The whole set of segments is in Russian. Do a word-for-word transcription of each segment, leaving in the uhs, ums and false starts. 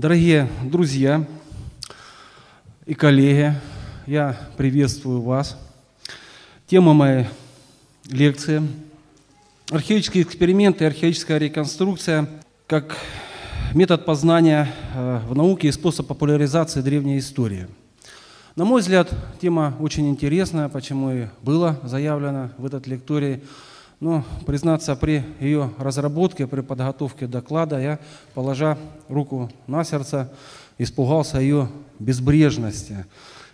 Дорогие друзья и коллеги, я приветствую вас. Тема моей лекции – археологические эксперименты, археологическая реконструкция как метод познания в науке и способ популяризации древней истории. На мой взгляд, тема очень интересная, почему и было заявлено в этот лекторий. Но, признаться, при ее разработке, при подготовке доклада я, положа руку на сердце, испугался ее безбрежности,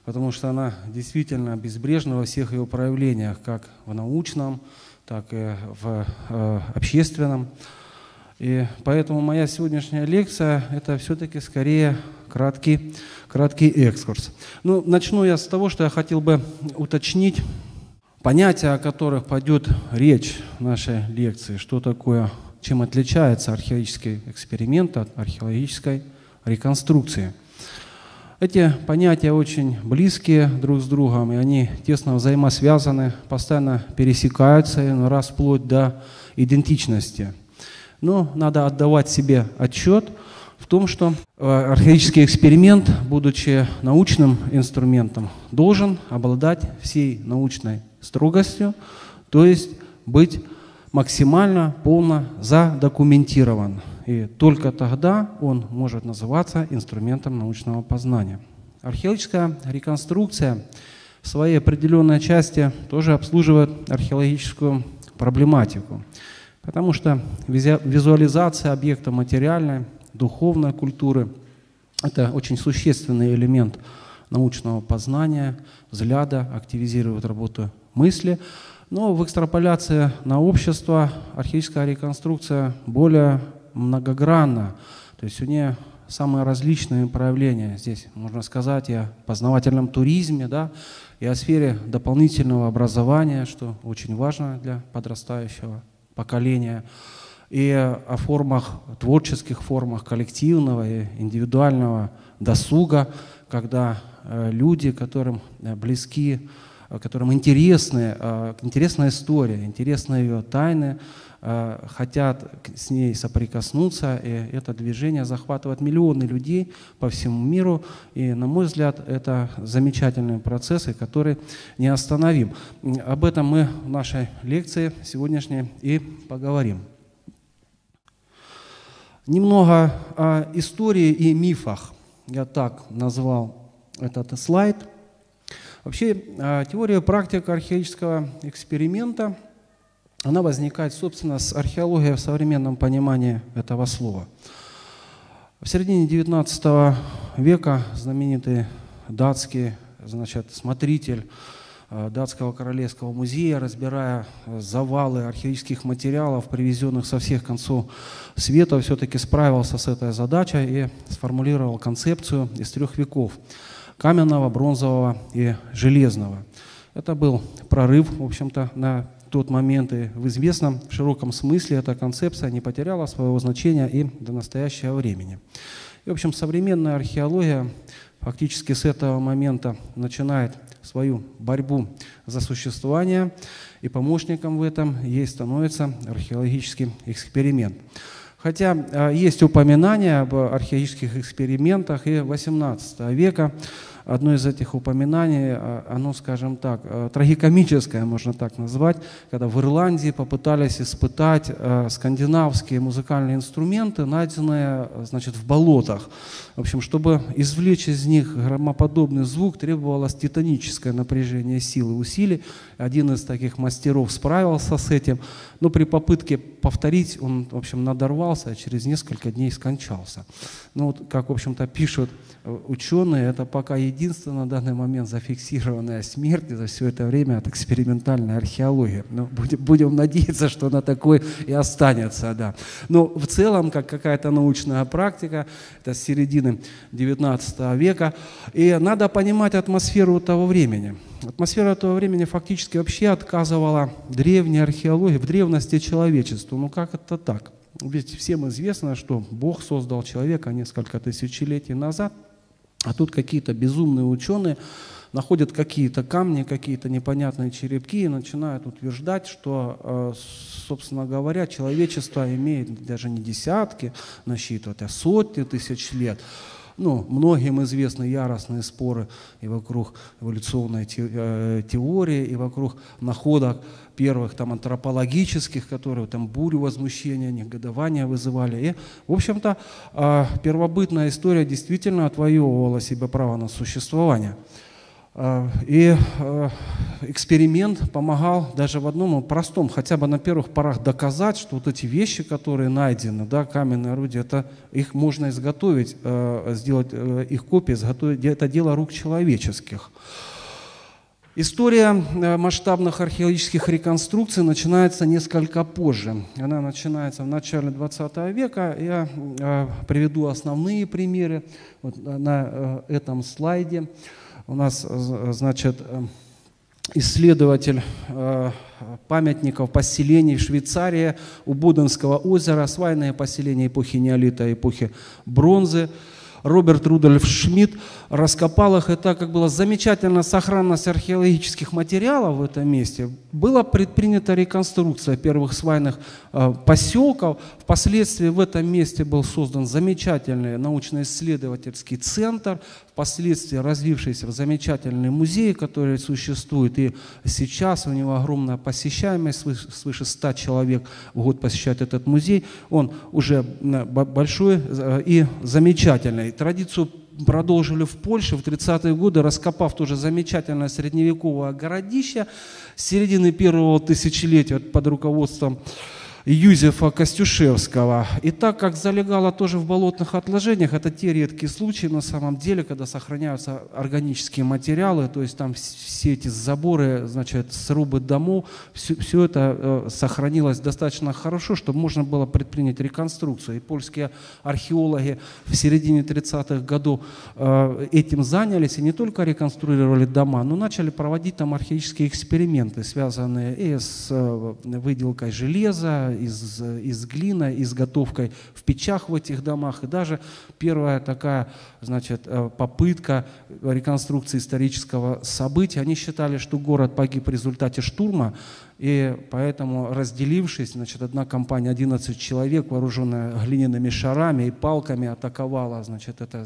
потому что она действительно безбрежна во всех ее проявлениях, как в научном, так и в э, общественном. И поэтому моя сегодняшняя лекция – это все-таки скорее краткий, краткий экскурс. Ну, начну я с того, что я хотел бы уточнить понятия, о которых пойдет речь в нашей лекции, что такое, чем отличается археологический эксперимент от археологической реконструкции. Эти понятия очень близкие друг с другом, и они тесно взаимосвязаны, постоянно пересекаются, но раз вплоть до идентичности. Но надо отдавать себе отчет в том, что археологический эксперимент, будучи научным инструментом, должен обладать всей научной строгостью, то есть быть максимально полно задокументирован. И только тогда он может называться инструментом научного познания. Археологическая реконструкция в своей определенной части тоже обслуживает археологическую проблематику, потому что визуализация объекта материальной, духовной культуры – это очень существенный элемент научного познания, взгляда, активизирует работу мысли. Но в экстраполяции на общество археологическая реконструкция более многогранна. То есть у нее самые различные проявления. Здесь можно сказать и о познавательном туризме, да, и о сфере дополнительного образования, что очень важно для подрастающего поколения, и о формах, творческих формах коллективного и индивидуального досуга, когда люди, которым близки, которым интересны, интересна история, интересны ее тайны, хотят с ней соприкоснуться, и это движение захватывает миллионы людей по всему миру, и, на мой взгляд, это замечательные процессы, которые не остановим. Об этом мы в нашей лекции сегодняшней и поговорим. Немного о истории и мифах. Я так назвал этот слайд. Вообще, теория и практика археологического эксперимента, она возникает, собственно, с археологией в современном понимании этого слова. В середине девятнадцатого века знаменитый датский, значит, смотритель Датского королевского музея, разбирая завалы археологических материалов, привезенных со всех концов света, все-таки справился с этой задачей и сформулировал концепцию из трех веков – каменного, бронзового и железного. Это был прорыв, в общем-то, на тот момент, и в известном в широком смысле эта концепция не потеряла своего значения и до настоящего времени. И, в общем, современная археология фактически с этого момента начинает свою борьбу за существование, и помощником в этом ей становится археологический эксперимент. Хотя есть упоминания об археологических экспериментах и восемнадцатого века. Одно из этих упоминаний, оно, скажем так, трагикомическое, можно так назвать, когда в Ирландии попытались испытать скандинавские музыкальные инструменты, найденные, значит, в болотах. В общем, чтобы извлечь из них громоподобный звук, требовалось титаническое напряжение сил и усилий. Один из таких мастеров справился с этим, но при попытке повторить он, в общем, надорвался, а через несколько дней скончался. Ну вот, как, в общем-то, пишут ученые, это пока единственная на данный момент зафиксированная смерть за все это время от экспериментальной археологии. Но будем, будем надеяться, что она такой и останется. Да. Но в целом, как какая-то научная практика, это с середины девятнадцатого века, и надо понимать атмосферу того времени. Атмосфера того времени фактически вообще отказывала древней археологии, в древности человечеству. Ну как это так? Ведь всем известно, что Бог создал человека несколько тысячелетий назад, а тут какие-то безумные ученые находят какие-то камни, какие-то непонятные черепки и начинают утверждать, что, собственно говоря, человечество имеет даже не десятки насчитывать, а сотни тысяч лет. Ну, многим известны яростные споры и вокруг эволюционной теории, и вокруг находок первых там, антропологических, которые там, бурю возмущения, негодования вызывали. И, в общем-то, первобытная история действительно отвоевывала себе право на существование. И эксперимент помогал даже в одном простом, хотя бы на первых порах доказать, что вот эти вещи, которые найдены, да, каменные орудия, это, их можно изготовить, сделать их копии, изготовить, это дело рук человеческих. История масштабных археологических реконструкций начинается несколько позже. Она начинается в начале двадцатого века. Я приведу основные примеры вот на этом слайде. У нас, значит, исследователь памятников поселений в Швейцарии у Боденского озера, свайные поселения эпохи неолита, эпохи бронзы. Роберт Рудольф Шмидт раскопал их, и так как была замечательная сохранность археологических материалов в этом месте, была предпринята реконструкция первых свайных э, поселков. Впоследствии в этом месте был создан замечательный научно-исследовательский центр, впоследствии развившийся в замечательный музей, который существует и сейчас, у него огромная посещаемость, свыше ста человек в год посещает этот музей. Он уже большой и замечательный. Традицию продолжили в Польше в тридцатые годы, раскопав тоже замечательное средневековое городище с середины первого тысячелетия под руководством Юзефа Костюшевского. И так как залегало тоже в болотных отложениях, это те редкие случаи на самом деле, когда сохраняются органические материалы, то есть там все эти заборы, значит, срубы домов, все, все это э, сохранилось достаточно хорошо, чтобы можно было предпринять реконструкцию. И польские археологи в середине тридцатых годов э, этим занялись и не только реконструировали дома, но начали проводить там археологические эксперименты, связанные и с э, выделкой железа, Из, из глина, изготовкой в печах в этих домах. И даже первая такая, значит, попытка реконструкции исторического события. Они считали, что город погиб в результате штурма, и поэтому, разделившись, значит, одна компания, одиннадцать человек, вооруженная глиняными шарами и палками, атаковала, значит, это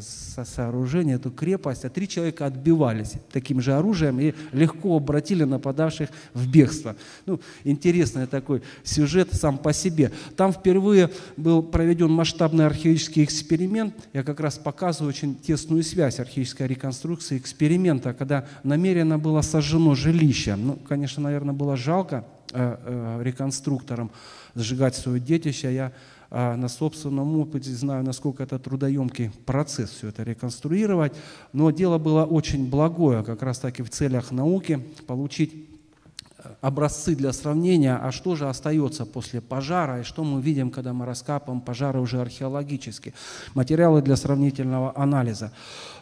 сооружение, эту крепость, а три человека отбивались таким же оружием и легко обратили нападавших в бегство. Ну, интересный такой сюжет сам по себе. Там впервые был проведен масштабный археологический эксперимент. Я как раз показываю очень тесную связь археологической реконструкции эксперимента, когда намеренно было сожжено жилище. Ну, конечно, наверное, было жалко реконструкторам сжигать свое детище. Я на собственном опыте знаю, насколько это трудоемкий процесс все это реконструировать. Но дело было очень благое, как раз таки в целях науки получить образцы для сравнения, а что же остается после пожара, и что мы видим, когда мы раскапываем пожары уже археологически. Материалы для сравнительного анализа.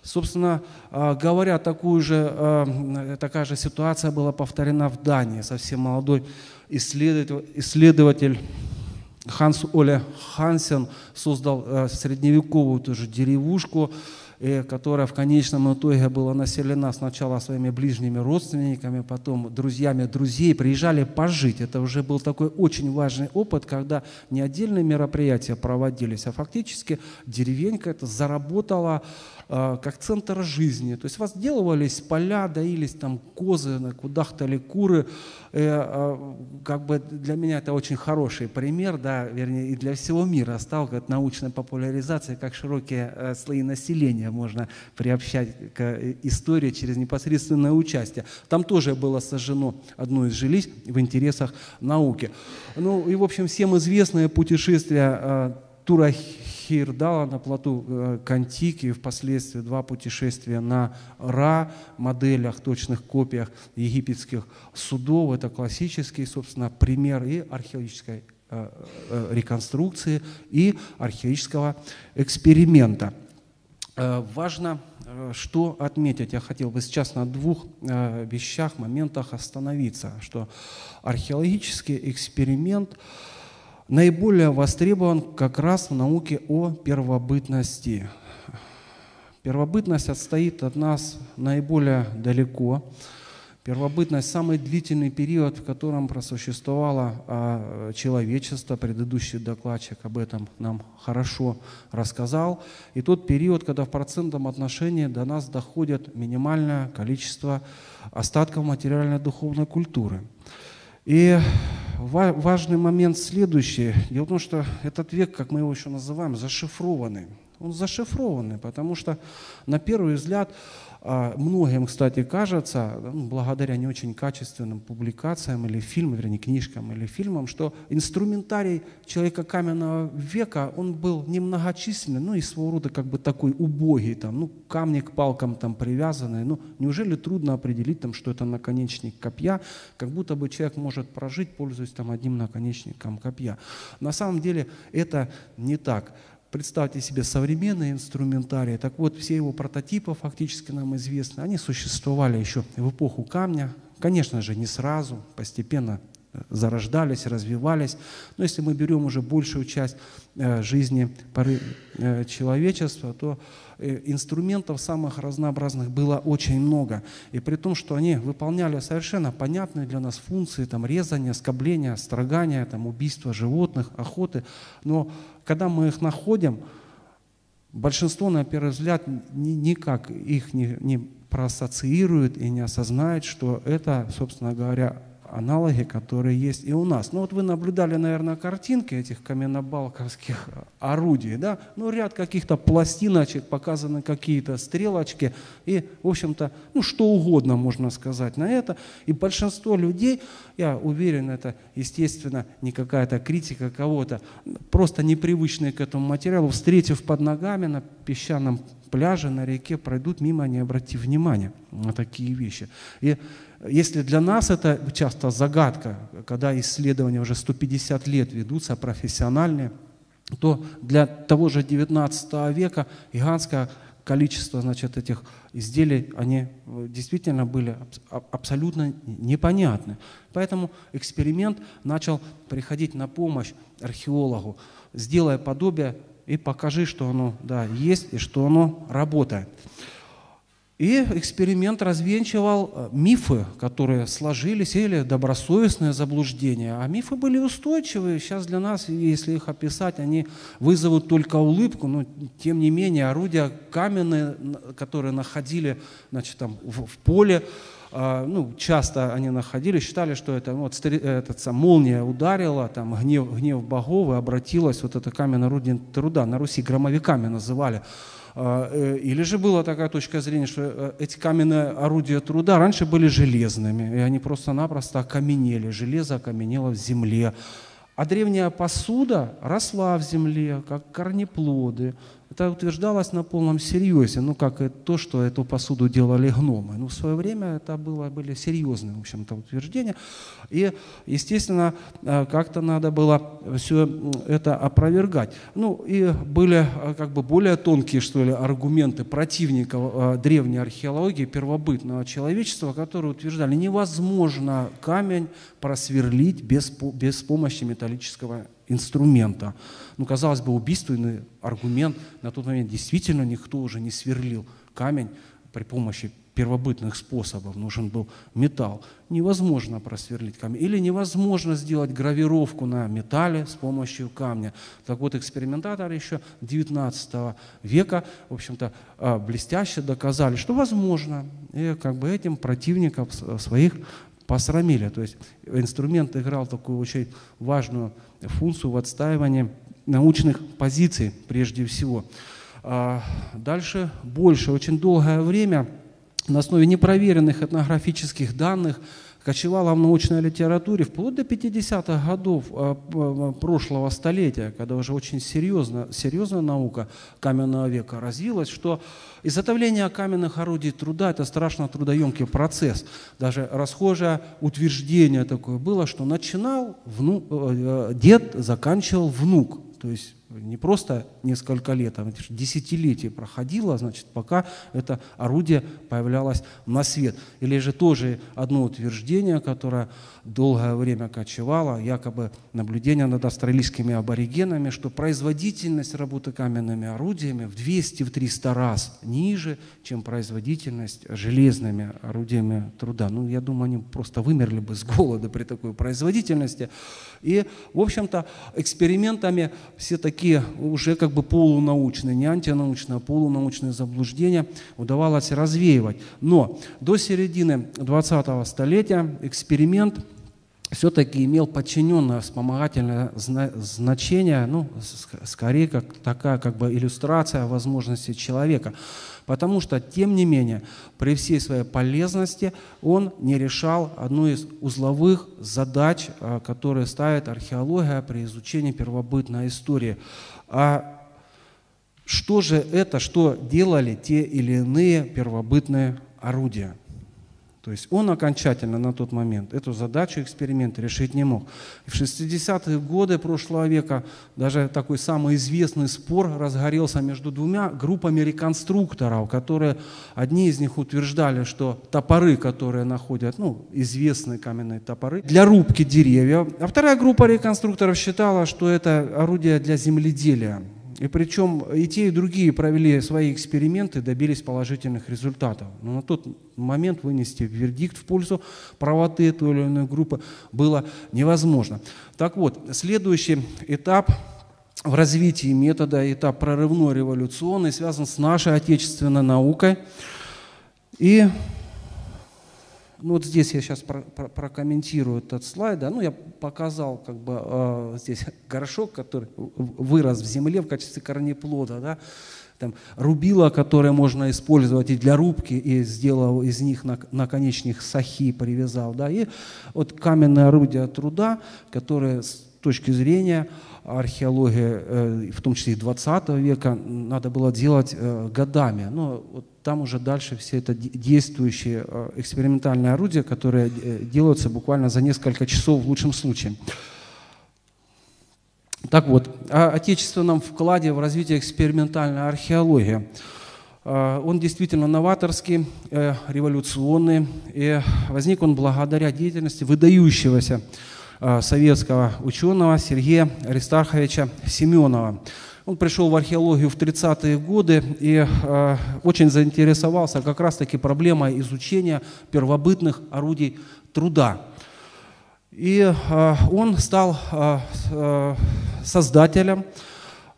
Собственно говоря, такую же, такая же ситуация была повторена в Дании. Совсем молодой исследователь, исследователь Ханс Оле Хансен создал средневековую тоже деревушку, которая в конечном итоге была населена сначала своими ближними родственниками, потом друзьями друзей, приезжали пожить. Это уже был такой очень важный опыт, когда не отдельные мероприятия проводились, а фактически деревенька это заработала э, как центр жизни. То есть возделывались поля, доились там козы, кудахтали куры. Э, э, как бы для меня это очень хороший пример, да, вернее, и для всего мира стал как научной популяризацией, как широкие э, слои населения можно приобщать к истории через непосредственное участие. Там тоже было сожжено одно из жилищ в интересах науки. Ну и, в общем, всем известное путешествие э, Туахи на плоту э, Кон-Тики, впоследствии два путешествия на Ра, моделях, точных копиях египетских судов. Это классический, собственно, пример и археологической э, э, реконструкции, и археологического эксперимента. Важно, что отметить. Я хотел бы сейчас на двух вещах, моментах остановиться, что археологический эксперимент наиболее востребован как раз в науке о первобытности. Первобытность отстоит от нас наиболее далеко. Первобытность – самый длительный период, в котором просуществовало человечество. Предыдущий докладчик об этом нам хорошо рассказал. И тот период, когда в процентном отношении до нас доходит минимальное количество остатков материально-духовной культуры. И важный момент следующий. Дело в том, что этот век, как мы его еще называем, зашифрованный. Он зашифрованный, потому что на первый взгляд… Многим, кстати, кажется, благодаря не очень качественным публикациям или фильмам, вернее, книжкам или фильмам, что инструментарий человека каменного века, он был немногочисленный, ну и своего рода как бы такой убогий, там, ну, камни к палкам там привязанные. Ну, неужели трудно определить, там, что это наконечник копья, как будто бы человек может прожить, пользуясь там одним наконечником копья. На самом деле это не так. Представьте себе современные инструментарии. Так вот, все его прототипы фактически нам известны. Они существовали еще в эпоху камня. Конечно же, не сразу, постепенно зарождались, развивались. Но если мы берем уже большую часть жизни поры человечества, то инструментов самых разнообразных было очень много. И при том, что они выполняли совершенно понятные для нас функции, там, резания, скобления, строгания, там, убийства животных, охоты. Но когда мы их находим, большинство, на первый взгляд, никак их не, не проассоциирует и не осознает, что это, собственно говоря, аналоги, которые есть и у нас. Ну вот вы наблюдали, наверное, картинки этих каменнобалковских орудий, да? Ну ряд каких-то пластиночек, показаны какие-то стрелочки и, в общем-то, ну что угодно можно сказать на это. И большинство людей, я уверен, это, естественно, не какая-то критика кого-то, просто непривычные к этому материалу, встретив под ногами на песчаном пляже, на реке, пройдут мимо, не обратив внимания на такие вещи. И если для нас это часто загадка, когда исследования уже сто пятьдесят лет ведутся, профессиональные, то для того же девятнадцатого века гигантское количество, значит, этих изделий, они действительно были абсолютно непонятны. Поэтому эксперимент начал приходить на помощь археологу, сделая подобие и покажи, что оно, да, есть и что оно работает. И эксперимент развенчивал мифы, которые сложились, или добросовестные заблуждения. А мифы были устойчивые. Сейчас для нас, если их описать, они вызовут только улыбку. Но, тем не менее, орудия каменные, которые находили, значит, там, в, в поле, ну, часто они находили, считали, что это, ну, вот, этот, сам, молния ударила, там, гнев, гнев богов, и обратилась вот это каменное орудие труда. На Руси громовиками называли. Или же была такая точка зрения, что эти каменные орудия труда раньше были железными, и они просто-напросто окаменели. Железо окаменело в земле. А древняя посуда росла в земле, как корнеплоды. Это утверждалось на полном серьезе, ну, как и то, что эту посуду делали гномы. Но в свое время это было, были серьезные, в общем-то, утверждения. И, естественно, как-то надо было все это опровергать. Ну, и были, как бы, более тонкие, что ли, аргументы противников древней археологии, первобытного человечества, которые утверждали, невозможно камень просверлить без, без помощи металлического инструмента. Ну, казалось бы, убийственный аргумент. На тот момент действительно никто уже не сверлил камень при помощи первобытных способов. Нужен был металл. Невозможно просверлить камень. Или невозможно сделать гравировку на металле с помощью камня. Так вот, экспериментаторы еще девятнадцатого века, в общем-то, блестяще доказали, что возможно. И как бы этим противников своих посрамили. То есть инструмент играл такую очень важную функцию в отстаивании научных позиций прежде всего. Дальше больше. Очень долгое время на основе непроверенных этнографических данных кочевала в научной литературе вплоть до пятидесятых годов прошлого столетия, когда уже очень серьезно, серьезная наука каменного века развилась, что изготовление каменных орудий труда – это страшно трудоемкий процесс. Даже расхожее утверждение такое было, что начинал внук, дед, заканчивал внук. То есть Не просто несколько лет, а десятилетие проходило, значит, пока это орудие появлялось на свет. Или же тоже одно утверждение, которое долгое время кочевало, якобы наблюдение над австралийскими аборигенами, что производительность работы каменными орудиями в двести-триста раз ниже, чем производительность железными орудиями труда. Ну, я думаю, они просто вымерли бы с голода при такой производительности. И, в общем-то, экспериментами все такие Такие уже как бы полунаучные, не антинаучные, а полунаучные заблуждения удавалось развеивать. Но до середины двадцатого столетия эксперимент все-таки имел подчиненное вспомогательное значение, ну, скорее как такая как бы иллюстрация возможностей человека. Потому что, тем не менее, при всей своей полезности он не решал одну из узловых задач, которые ставит археология при изучении первобытной истории. А что же это, что делали те или иные первобытные орудия? То есть он окончательно на тот момент эту задачу эксперимента решить не мог. В шестидесятые годы прошлого века даже такой самый известный спор разгорелся между двумя группами реконструкторов, которые одни из них утверждали, что топоры, которые находят, ну, известные каменные топоры, для рубки деревьев, а вторая группа реконструкторов считала, что это орудие для земледелия. И причем и те, и другие провели свои эксперименты, добились положительных результатов. Но на тот момент вынести вердикт в пользу правоты той или иной группы было невозможно. Так вот, следующий этап в развитии метода, этап прорывной, революционный, связан с нашей отечественной наукой. И ну, вот здесь я сейчас про про прокомментирую этот слайд. Да. Ну, я показал как бы, э, здесь горшок, который вырос в земле в качестве корнеплода. Да. Там рубила, которое можно использовать и для рубки, и сделал из них наконечник сахи, привязал. Да. И вот каменное орудие труда, которое с точки зрения археологии, э, в том числе и двадцатого века, надо было делать э, годами. Но вот там уже дальше все это действующие экспериментальные орудия, которые делаются буквально за несколько часов в лучшем случае. Так вот, о отечественном вкладе в развитие экспериментальной археологии. Он действительно новаторский, революционный, и возник он благодаря деятельности выдающегося советского ученого Сергея Аристарховича Семенова. Он пришел в археологию в тридцатые годы и э, очень заинтересовался как раз-таки проблемой изучения первобытных орудий труда. И э, он стал э, создателем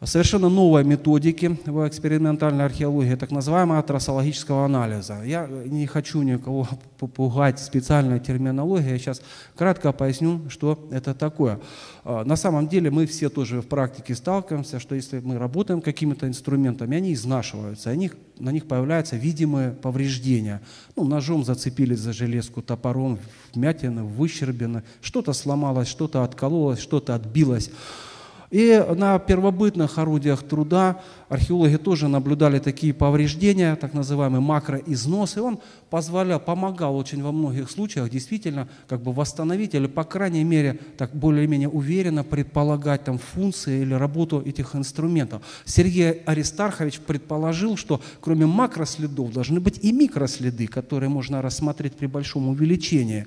совершенно новой методики в экспериментальной археологии, так называемого трассологического анализа. Я не хочу никого пугать специальной терминологией, я сейчас кратко поясню, что это такое. На самом деле мы все тоже в практике сталкиваемся, что если мы работаем какими-то инструментами, они изнашиваются, они, на них появляются видимые повреждения. Ну, ножом зацепились за железку, топором, вмятины, выщербины, что-то сломалось, что-то откололось, что-то отбилось. И на первобытных орудиях труда археологи тоже наблюдали такие повреждения, так называемый макроизнос, и он позволял, помогал очень во многих случаях действительно как бы восстановить или, по крайней мере, так более-менее уверенно предполагать там функции или работу этих инструментов. Сергей Аристархович предположил, что кроме макроследов должны быть и микроследы, которые можно рассмотреть при большом увеличении.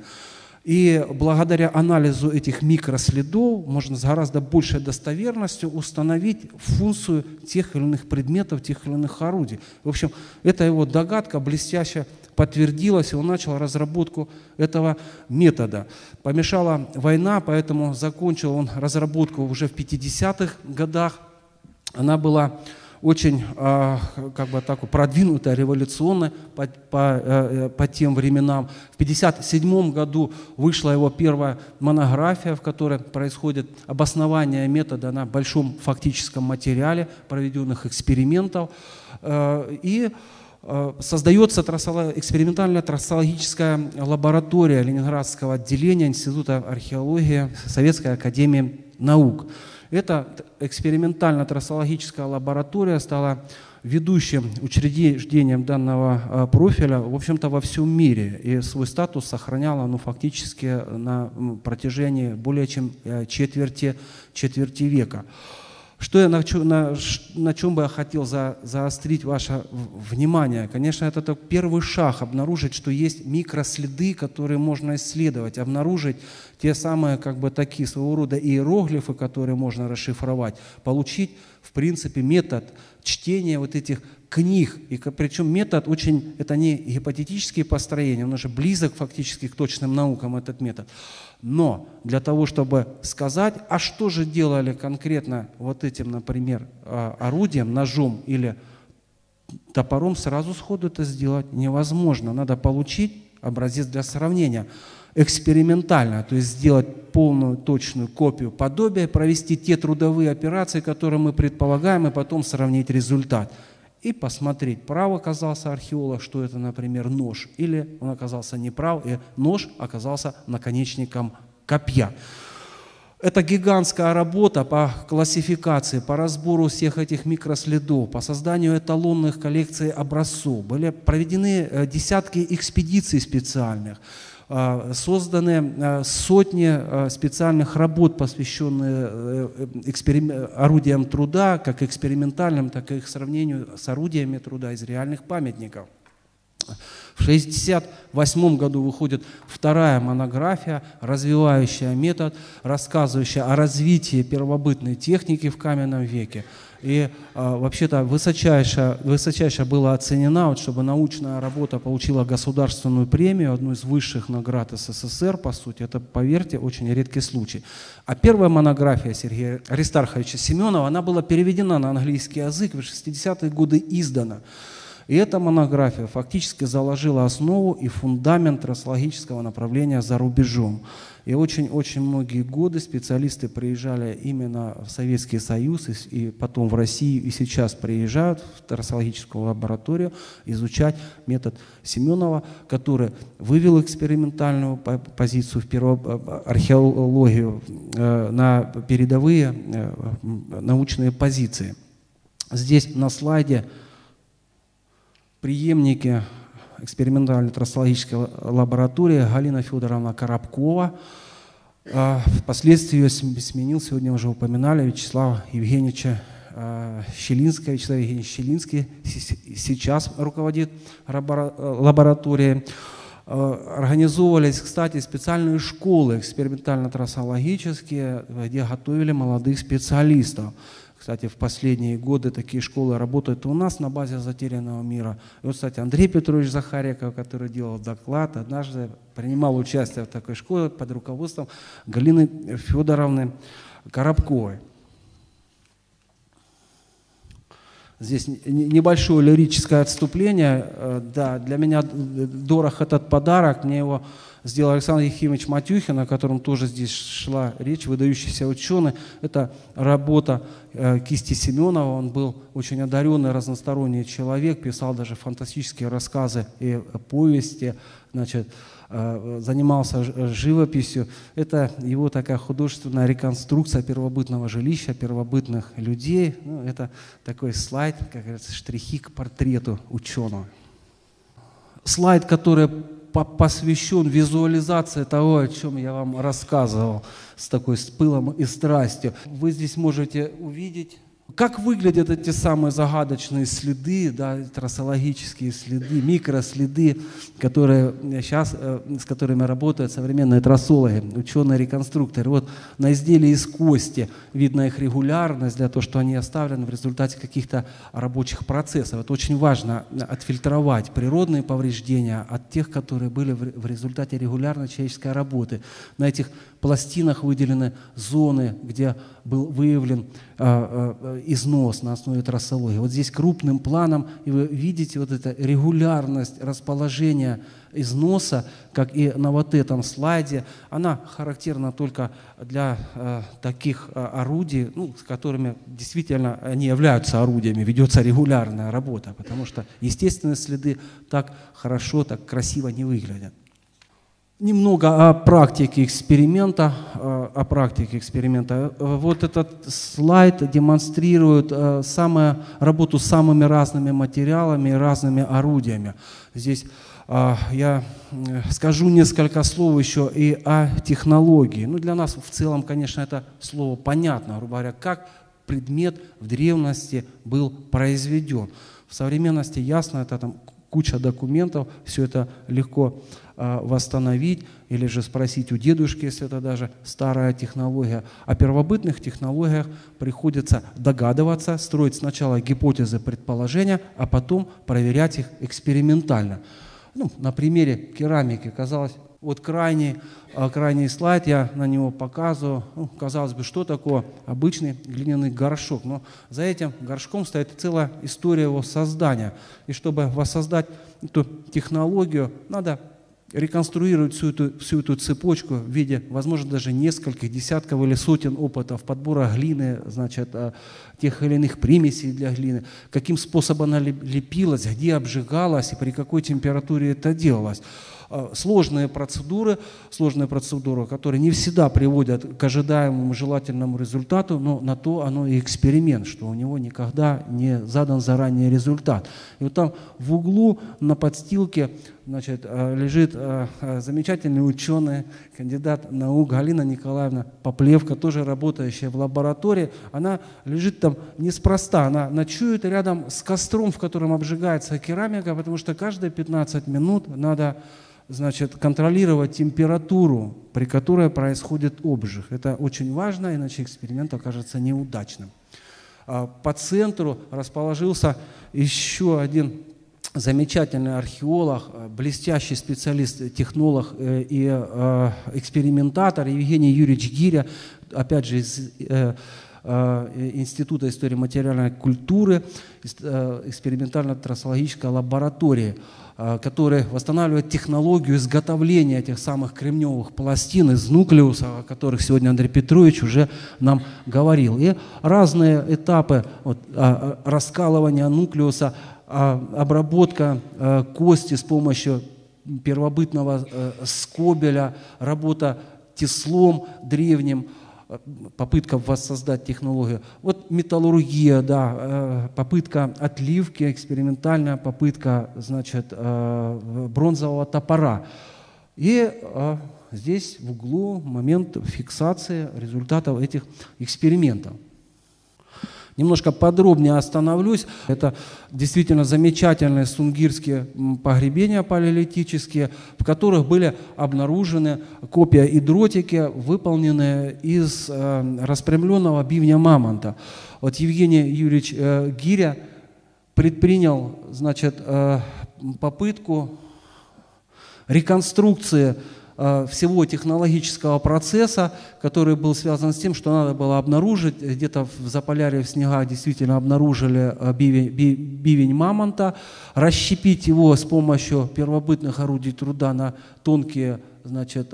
И благодаря анализу этих микроследов можно с гораздо большей достоверностью установить функцию тех или иных предметов, тех или иных орудий. В общем, эта его догадка блестяще подтвердилась, и он начал разработку этого метода. Помешала война, поэтому закончил он разработку уже в пятидесятых годах. Она была очень как бы так продвинутая, революционная по, по, по тем временам. В пятьдесят седьмом году вышла его первая монография, в которой происходит обоснование метода на большом фактическом материале проведенных экспериментов. И создается экспериментальная трассологическая лаборатория Ленинградского отделения Института археологии Советской академии наук. Эта экспериментально-трассологическая лаборатория стала ведущим учреждением данного профиля, в общем-то, во всем мире. И свой статус сохраняла, ну, фактически на протяжении более чем четверти, четверти века. Что я, на, на, на чем бы я хотел за, заострить ваше внимание? Конечно, это только первый шаг — обнаружить, что есть микроследы, которые можно исследовать, обнаружить те самые, как бы, такие своего рода иероглифы, которые можно расшифровать, получить, в принципе, метод чтения вот этих книг. И причем метод очень, это не гипотетические построения, он уже близок фактически к точным наукам, этот метод. Но для того, чтобы сказать, а что же делали конкретно вот этим, например, орудием, ножом или топором, сразу сходу это сделать невозможно. Надо получить образец для сравнения экспериментально, то есть сделать полную точную копию подобия, провести те трудовые операции, которые мы предполагаем, и потом сравнить результат. И посмотреть, прав оказался археолог, что это, например, нож, или он оказался неправ, и нож оказался наконечником копья. Это гигантская работа по классификации, по разбору всех этих микроследов, по созданию эталонных коллекций образцов. Были проведены десятки экспедиций специальных, созданы сотни специальных работ, посвященных орудиям труда, как экспериментальным, так и их сравнению с орудиями труда из реальных памятников. В тысяча девятьсот шестьдесят восьмом году выходит вторая монография, развивающая метод, рассказывающая о развитии первобытной техники в каменном веке. И а, вообще-то высочайше, высочайше была оценена, вот, чтобы научная работа получила государственную премию, одну из высших наград СССР, по сути, это, поверьте, очень редкий случай. А первая монография Сергея Аристарховича Семенова, она была переведена на английский язык, в шестидесятые годы издана. И эта монография фактически заложила основу и фундамент трассологического направления за рубежом. И очень-очень многие годы специалисты приезжали именно в Советский Союз, и потом в Россию, и сейчас приезжают в трассологическую лабораторию изучать метод Семенова, который вывел экспериментальную позицию в перво- археологию на передовые научные позиции. Здесь на слайде преемники экспериментальной трассологической лаборатории Галина Федоровна Коробкова. Впоследствии ее сменил, сегодня уже упоминали, Вячеслава Евгеньевича Щелинского. Вячеслав Евгеньевич Щелинский сейчас руководит лабораторией. Организовывались, кстати, специальные школы экспериментально-трассологические, где готовили молодых специалистов. Кстати, в последние годы такие школы работают у нас на базе «Затерянного мира». И вот, кстати, Андрей Петрович Захариков, который делал доклад, однажды принимал участие в такой школе под руководством Галины Федоровны Коробковой. Здесь небольшое лирическое отступление. Да, для меня дорог этот подарок. Мне его сделал Александр Евгеньевич Матюхин, о котором тоже здесь шла речь, выдающийся ученый. Это работа кисти Семенова. Он был очень одаренный, разносторонний человек, писал даже фантастические рассказы и повести, значит, занимался живописью. Это его такая художественная реконструкция первобытного жилища, первобытных людей. Ну, это такой слайд, как говорится, штрихи к портрету ученого. Слайд, который посвящен визуализации того, о чем я вам рассказывал, с такой с пылом и страстью. Вы здесь можете увидеть, как выглядят эти самые загадочные следы, да, трассологические следы, микроследы, которые сейчас, с которыми работают современные трассологи, ученые-реконструкторы. Вот на изделии из кости видно их регулярность, для того, что они оставлены в результате каких-то рабочих процессов. Это очень важно — отфильтровать природные повреждения от тех, которые были в результате регулярной человеческой работы. На этих пластинах выделены зоны, где был выявлен износ на основе трассологии. Вот здесь крупным планом, и вы видите вот эту регулярность расположения износа, как и на вот этом слайде. Она характерна только для э, таких э, орудий, ну, с которыми действительно они являются орудиями, ведется регулярная работа, потому что естественные следы так хорошо, так красиво не выглядят. Немного о практике эксперимента. О практике эксперимента. Вот этот слайд демонстрирует самое, работу с самыми разными материалами и разными орудиями. Здесь я скажу несколько слов еще и о технологии. Ну, для нас в целом, конечно, это слово понятно, грубо говоря, как предмет в древности был произведен. В современности ясно, это там куча документов, все это легко э, восстановить, или же спросить у дедушки, если это даже старая технология. О первобытных технологиях приходится догадываться, строить сначала гипотезы, предположения, а потом проверять их экспериментально. Ну, на примере керамики, казалось, вот крайний, крайний слайд, я на него показываю. Ну, казалось бы, что такое обычный глиняный горшок. Но за этим горшком стоит целая история его создания. И чтобы воссоздать эту технологию, надо реконструировать всю эту, всю эту цепочку в виде, возможно, даже нескольких десятков или сотен опытов подбора глины, значит, тех или иных примесей для глины, каким способом она лепилась, где обжигалась и при какой температуре это делалось. Сложные процедуры, сложные процедуры, которые не всегда приводят к ожидаемому желательному результату, но на то оно и эксперимент, что у него никогда не задан заранее результат. И вот там в углу на подстилке, значит, лежит замечательный ученый, кандидат наук Галина Николаевна Поплевка, тоже работающая в лаборатории. Она лежит там неспроста, она ночует рядом с костром, в котором обжигается керамика, потому что каждые пятнадцать минут надо, значит, контролировать температуру, при которой происходит обжиг. Это очень важно, иначе эксперимент окажется неудачным. По центру расположился еще один замечательный археолог, блестящий специалист, технолог и экспериментатор Евгений Юрьевич Гиря, опять же, из Института истории материальной культуры, экспериментально-трассологической лаборатории, который восстанавливает технологию изготовления этих самых кремневых пластин из нуклеуса, о которых сегодня Андрей Петрович уже нам говорил. И разные этапы вот, раскалывания нуклеуса, обработка кости с помощью первобытного скобеля, работа теслом древним, попытка воссоздать технологию. Вот металлургия, да, попытка отливки, экспериментальная попытка, значит, бронзового топора. И здесь в углу момент фиксации результатов этих экспериментов. Немножко подробнее остановлюсь. Это действительно замечательные сунгирские погребения палеолитические, в которых были обнаружены копья и дротики, выполненные из э, распрямленного бивня мамонта. Вот Евгений Юрьевич э, Гиря предпринял, значит, э, попытку реконструкции всего технологического процесса, который был связан с тем, что надо было обнаружить. Где-то в Заполярье, в снегах действительно обнаружили бивень, бивень мамонта, расщепить его с помощью первобытных орудий труда на тонкие, значит,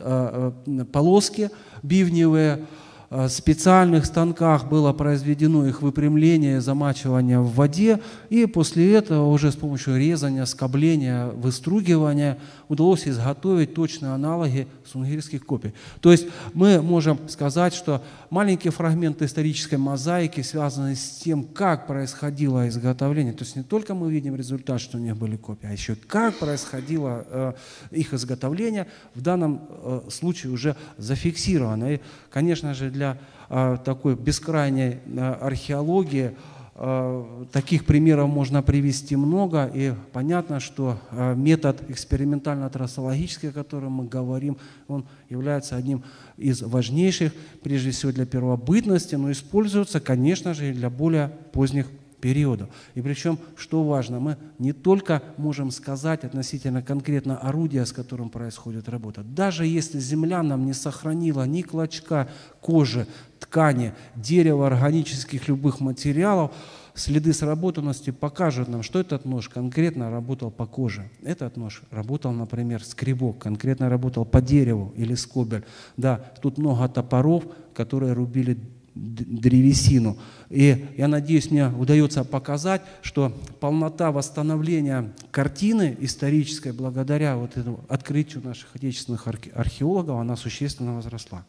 полоски бивневые. В специальных станках было произведено их выпрямление, замачивание в воде, и после этого уже с помощью резания, скобления, выстругивания удалось изготовить точные аналоги сунгирских копий. То есть мы можем сказать, что маленькие фрагменты исторической мозаики связаны с тем, как происходило изготовление. То есть не только мы видим результат, что у них были копии, а еще как происходило э, их изготовление, в данном э, случае уже зафиксировано. И, конечно же, для для э, такой бескрайней э, археологии э, таких примеров можно привести много, и понятно, что э, метод экспериментально-трассологический, о котором мы говорим, он является одним из важнейших, прежде всего для первобытности, но используется, конечно же, и для более поздних периодов. И причем, что важно, мы не только можем сказать относительно конкретно орудия, с которым происходит работа. Даже если земля нам не сохранила ни клочка кожи, ткани, дерева, органических любых материалов, следы сработанности покажут нам, что этот нож конкретно работал по коже. Этот нож работал, например, скребок, конкретно работал по дереву или скобель. Да, тут много топоров, которые рубили древесину. И я надеюсь, мне удается показать, что полнота восстановления картины исторической благодаря вот этому открытию наших отечественных археологов, она существенно возросла.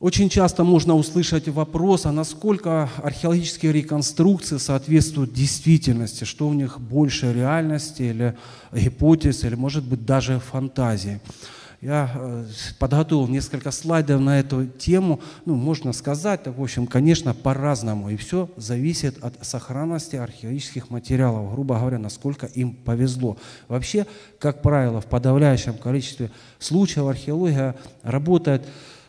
Очень часто можно услышать вопрос, а насколько археологические реконструкции соответствуют действительности, что у них больше реальности или гипотез, или, может быть, даже фантазии. Я подготовил несколько слайдов на эту тему. Ну, можно сказать, так, в общем, конечно, по-разному. И все зависит от сохранности археологических материалов, грубо говоря, насколько им повезло. Вообще, как правило, в подавляющем количестве случаев археология работает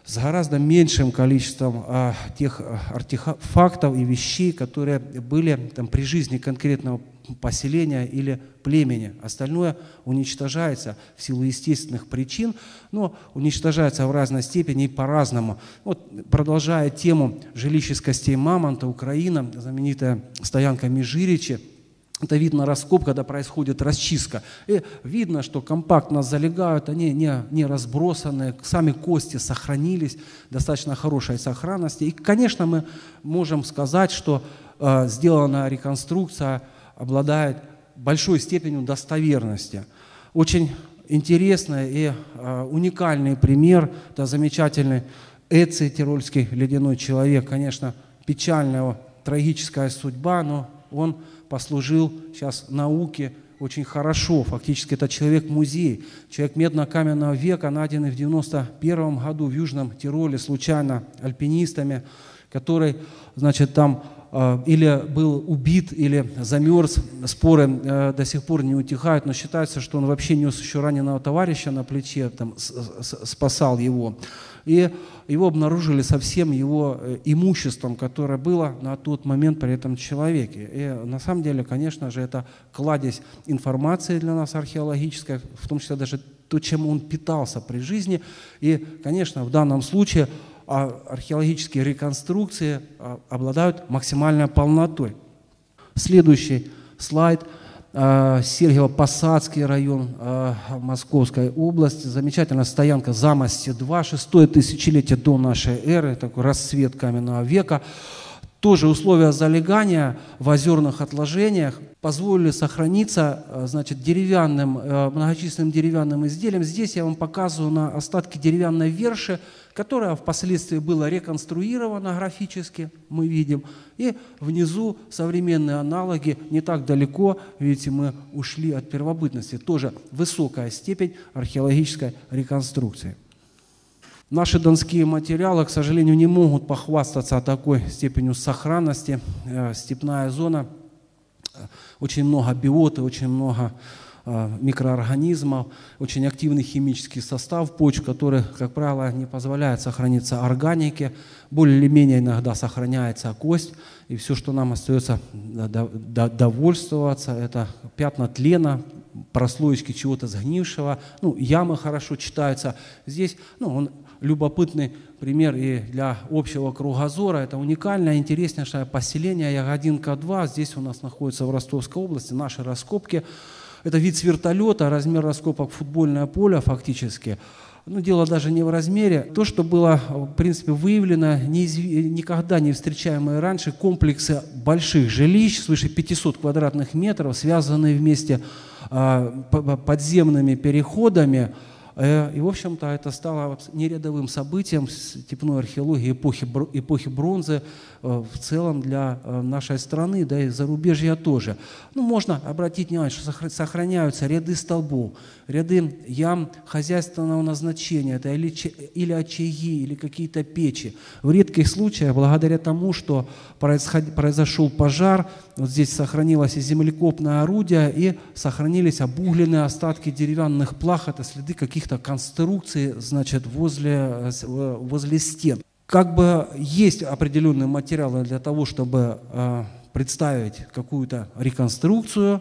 с гораздо меньшим количеством а, тех артефактов и вещей, которые были там, при жизни конкретного поселения или племени. Остальное уничтожается в силу естественных причин, но уничтожается в разной степени и по-разному. Вот, продолжая тему жилищ костей мамонта, Украина, знаменитая стоянка Межиричи. Это видно раскоп, когда происходит расчистка. И видно, что компактно залегают, они не, не разбросаны, сами кости сохранились, достаточно хорошей сохранности. И, конечно, мы можем сказать, что э, сделанная реконструкция обладает большой степенью достоверности. Очень интересный и э, уникальный пример – это замечательный Эци, тирольский ледяной человек. Конечно, печальная его трагическая судьба, но он послужил сейчас науке очень хорошо. Фактически это человек-музей. Человек медно-каменного века, найденный в девяносто первом году в Южном Тироле случайно альпинистами, который, значит, там или был убит, или замерз. Споры до сих пор не утихают, но считается, что он вообще нес еще раненого товарища на плече, там, спасал его. И его обнаружили со всем его имуществом, которое было на тот момент при этом человеке. И на самом деле, конечно же, это кладезь информации для нас археологической, в том числе даже то, чем он питался при жизни. И, конечно, в данном случае археологические реконструкции обладают максимальной полнотой. Следующий слайд. Сергиево-Посадский район Московской области. Замечательная стоянка Замости два, шестое тысячелетие до нашей эры, такой расцвет каменного века. Тоже условия залегания в озерных отложениях позволили сохраниться, значит, деревянным, многочисленным деревянным изделиям. Здесь я вам показываю на остатки деревянной верши, которая впоследствии была реконструирована графически, мы видим. И внизу современные аналоги, не так далеко, видите, мы ушли от первобытности. Тоже высокая степень археологической реконструкции. Наши донские материалы, к сожалению, не могут похвастаться такой степенью сохранности. Степная зона, очень много биоты, очень много микроорганизмов, очень активный химический состав почв, который, как правило, не позволяет сохраниться органике, более-менее иногда сохраняется кость, и все, что нам остается довольствоваться, это пятна тлена, прослоечки чего-то сгнившего, ну, ямы хорошо читаются. Здесь, ну, он любопытный пример и для общего кругозора. Это уникальное, интереснейшее поселение Ягодинка-два. Здесь у нас находится в Ростовской области наши раскопки. Это вид с вертолета, размер раскопок футбольное поле фактически. Ну, дело даже не в размере. То, что было, в принципе, выявлено, неизв... никогда не встречаемые раньше комплексы больших жилищ, свыше пятисот квадратных метров, связанные вместе э, подземными переходами. Э, и, в общем-то, это стало нерядовым событием степной археологии эпохи, эпохи бронзы э, в целом для э, нашей страны, да и зарубежья тоже. Ну, можно обратить внимание, что сохраняются ряды столбов, ряды ям хозяйственного назначения, это или, или очаги, или какие-то печи. В редких случаях, благодаря тому, что происход, произошел пожар, вот здесь сохранилось и землекопное орудие, и сохранились обугленные остатки деревянных плах, это следы каких-то конструкций, значит, возле, возле стен. Как бы есть определенные материалы для того, чтобы э, представить какую-то реконструкцию,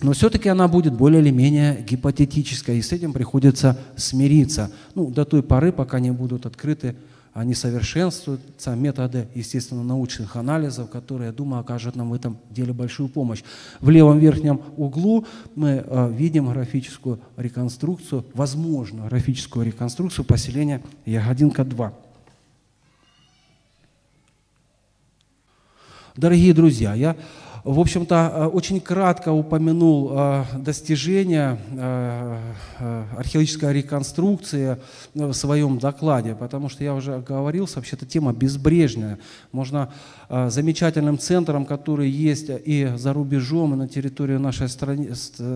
но все-таки она будет более или менее гипотетической, и с этим приходится смириться. Ну, до той поры, пока не будут открыты, они совершенствуются, методы, естественно, научных анализов, которые, я думаю, окажут нам в этом деле большую помощь. В левом верхнем углу мы э, видим графическую реконструкцию, возможную графическую реконструкцию поселения Ягодинка-два. Дорогие друзья, я В общем-то, очень кратко упомянул достижения археологической реконструкции в своем докладе, потому что я уже говорил, вообще-то тема безбрежная. Можно замечательным центром, который есть и за рубежом, и на территории нашей страны,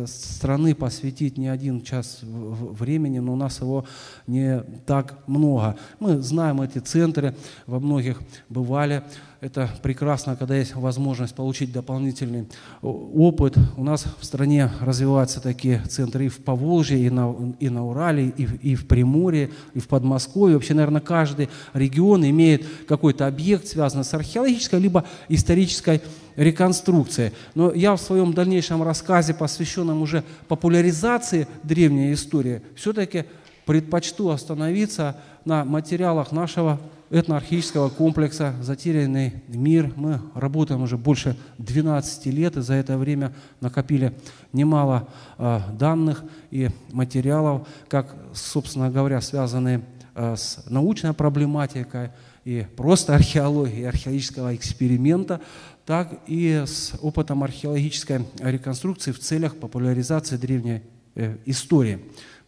страны посвятить не один час времени, но у нас его не так много. Мы знаем эти центры, во многих бывали. Это прекрасно, когда есть возможность получить дополнительный опыт. У нас в стране развиваются такие центры и в Поволжье, и на, и на Урале, и в, и в Приморье, и в Подмосковье. Вообще, наверное, каждый регион имеет какой-то объект, связанный с археологической либо исторической реконструкцией. Но я в своем дальнейшем рассказе, посвященном уже популяризации древней истории, все-таки предпочту остановиться на материалах нашего этноархеологического комплекса «Затерянный мир». Мы работаем уже больше двенадцати лет, и за это время накопили немало э, данных и материалов, как, собственно говоря, связанные э, с научной проблематикой и просто археологией, археологического эксперимента, так и с опытом археологической реконструкции в целях популяризации древней э, истории.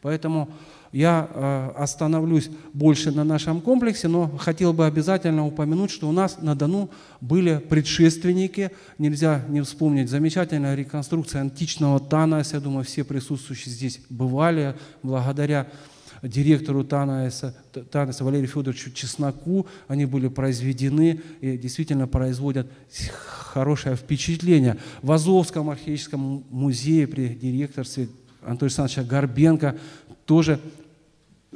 Поэтому я остановлюсь больше на нашем комплексе, но хотел бы обязательно упомянуть, что у нас на Дону были предшественники. Нельзя не вспомнить замечательная реконструкция античного Танаиса. Я думаю, все присутствующие здесь бывали. Благодаря директору Танаиса, Танаиса Валерию Федоровичу Чесноку они были произведены и действительно производят хорошее впечатление. В Азовском археологическом музее при директорстве Антония Александровича Горбенко тоже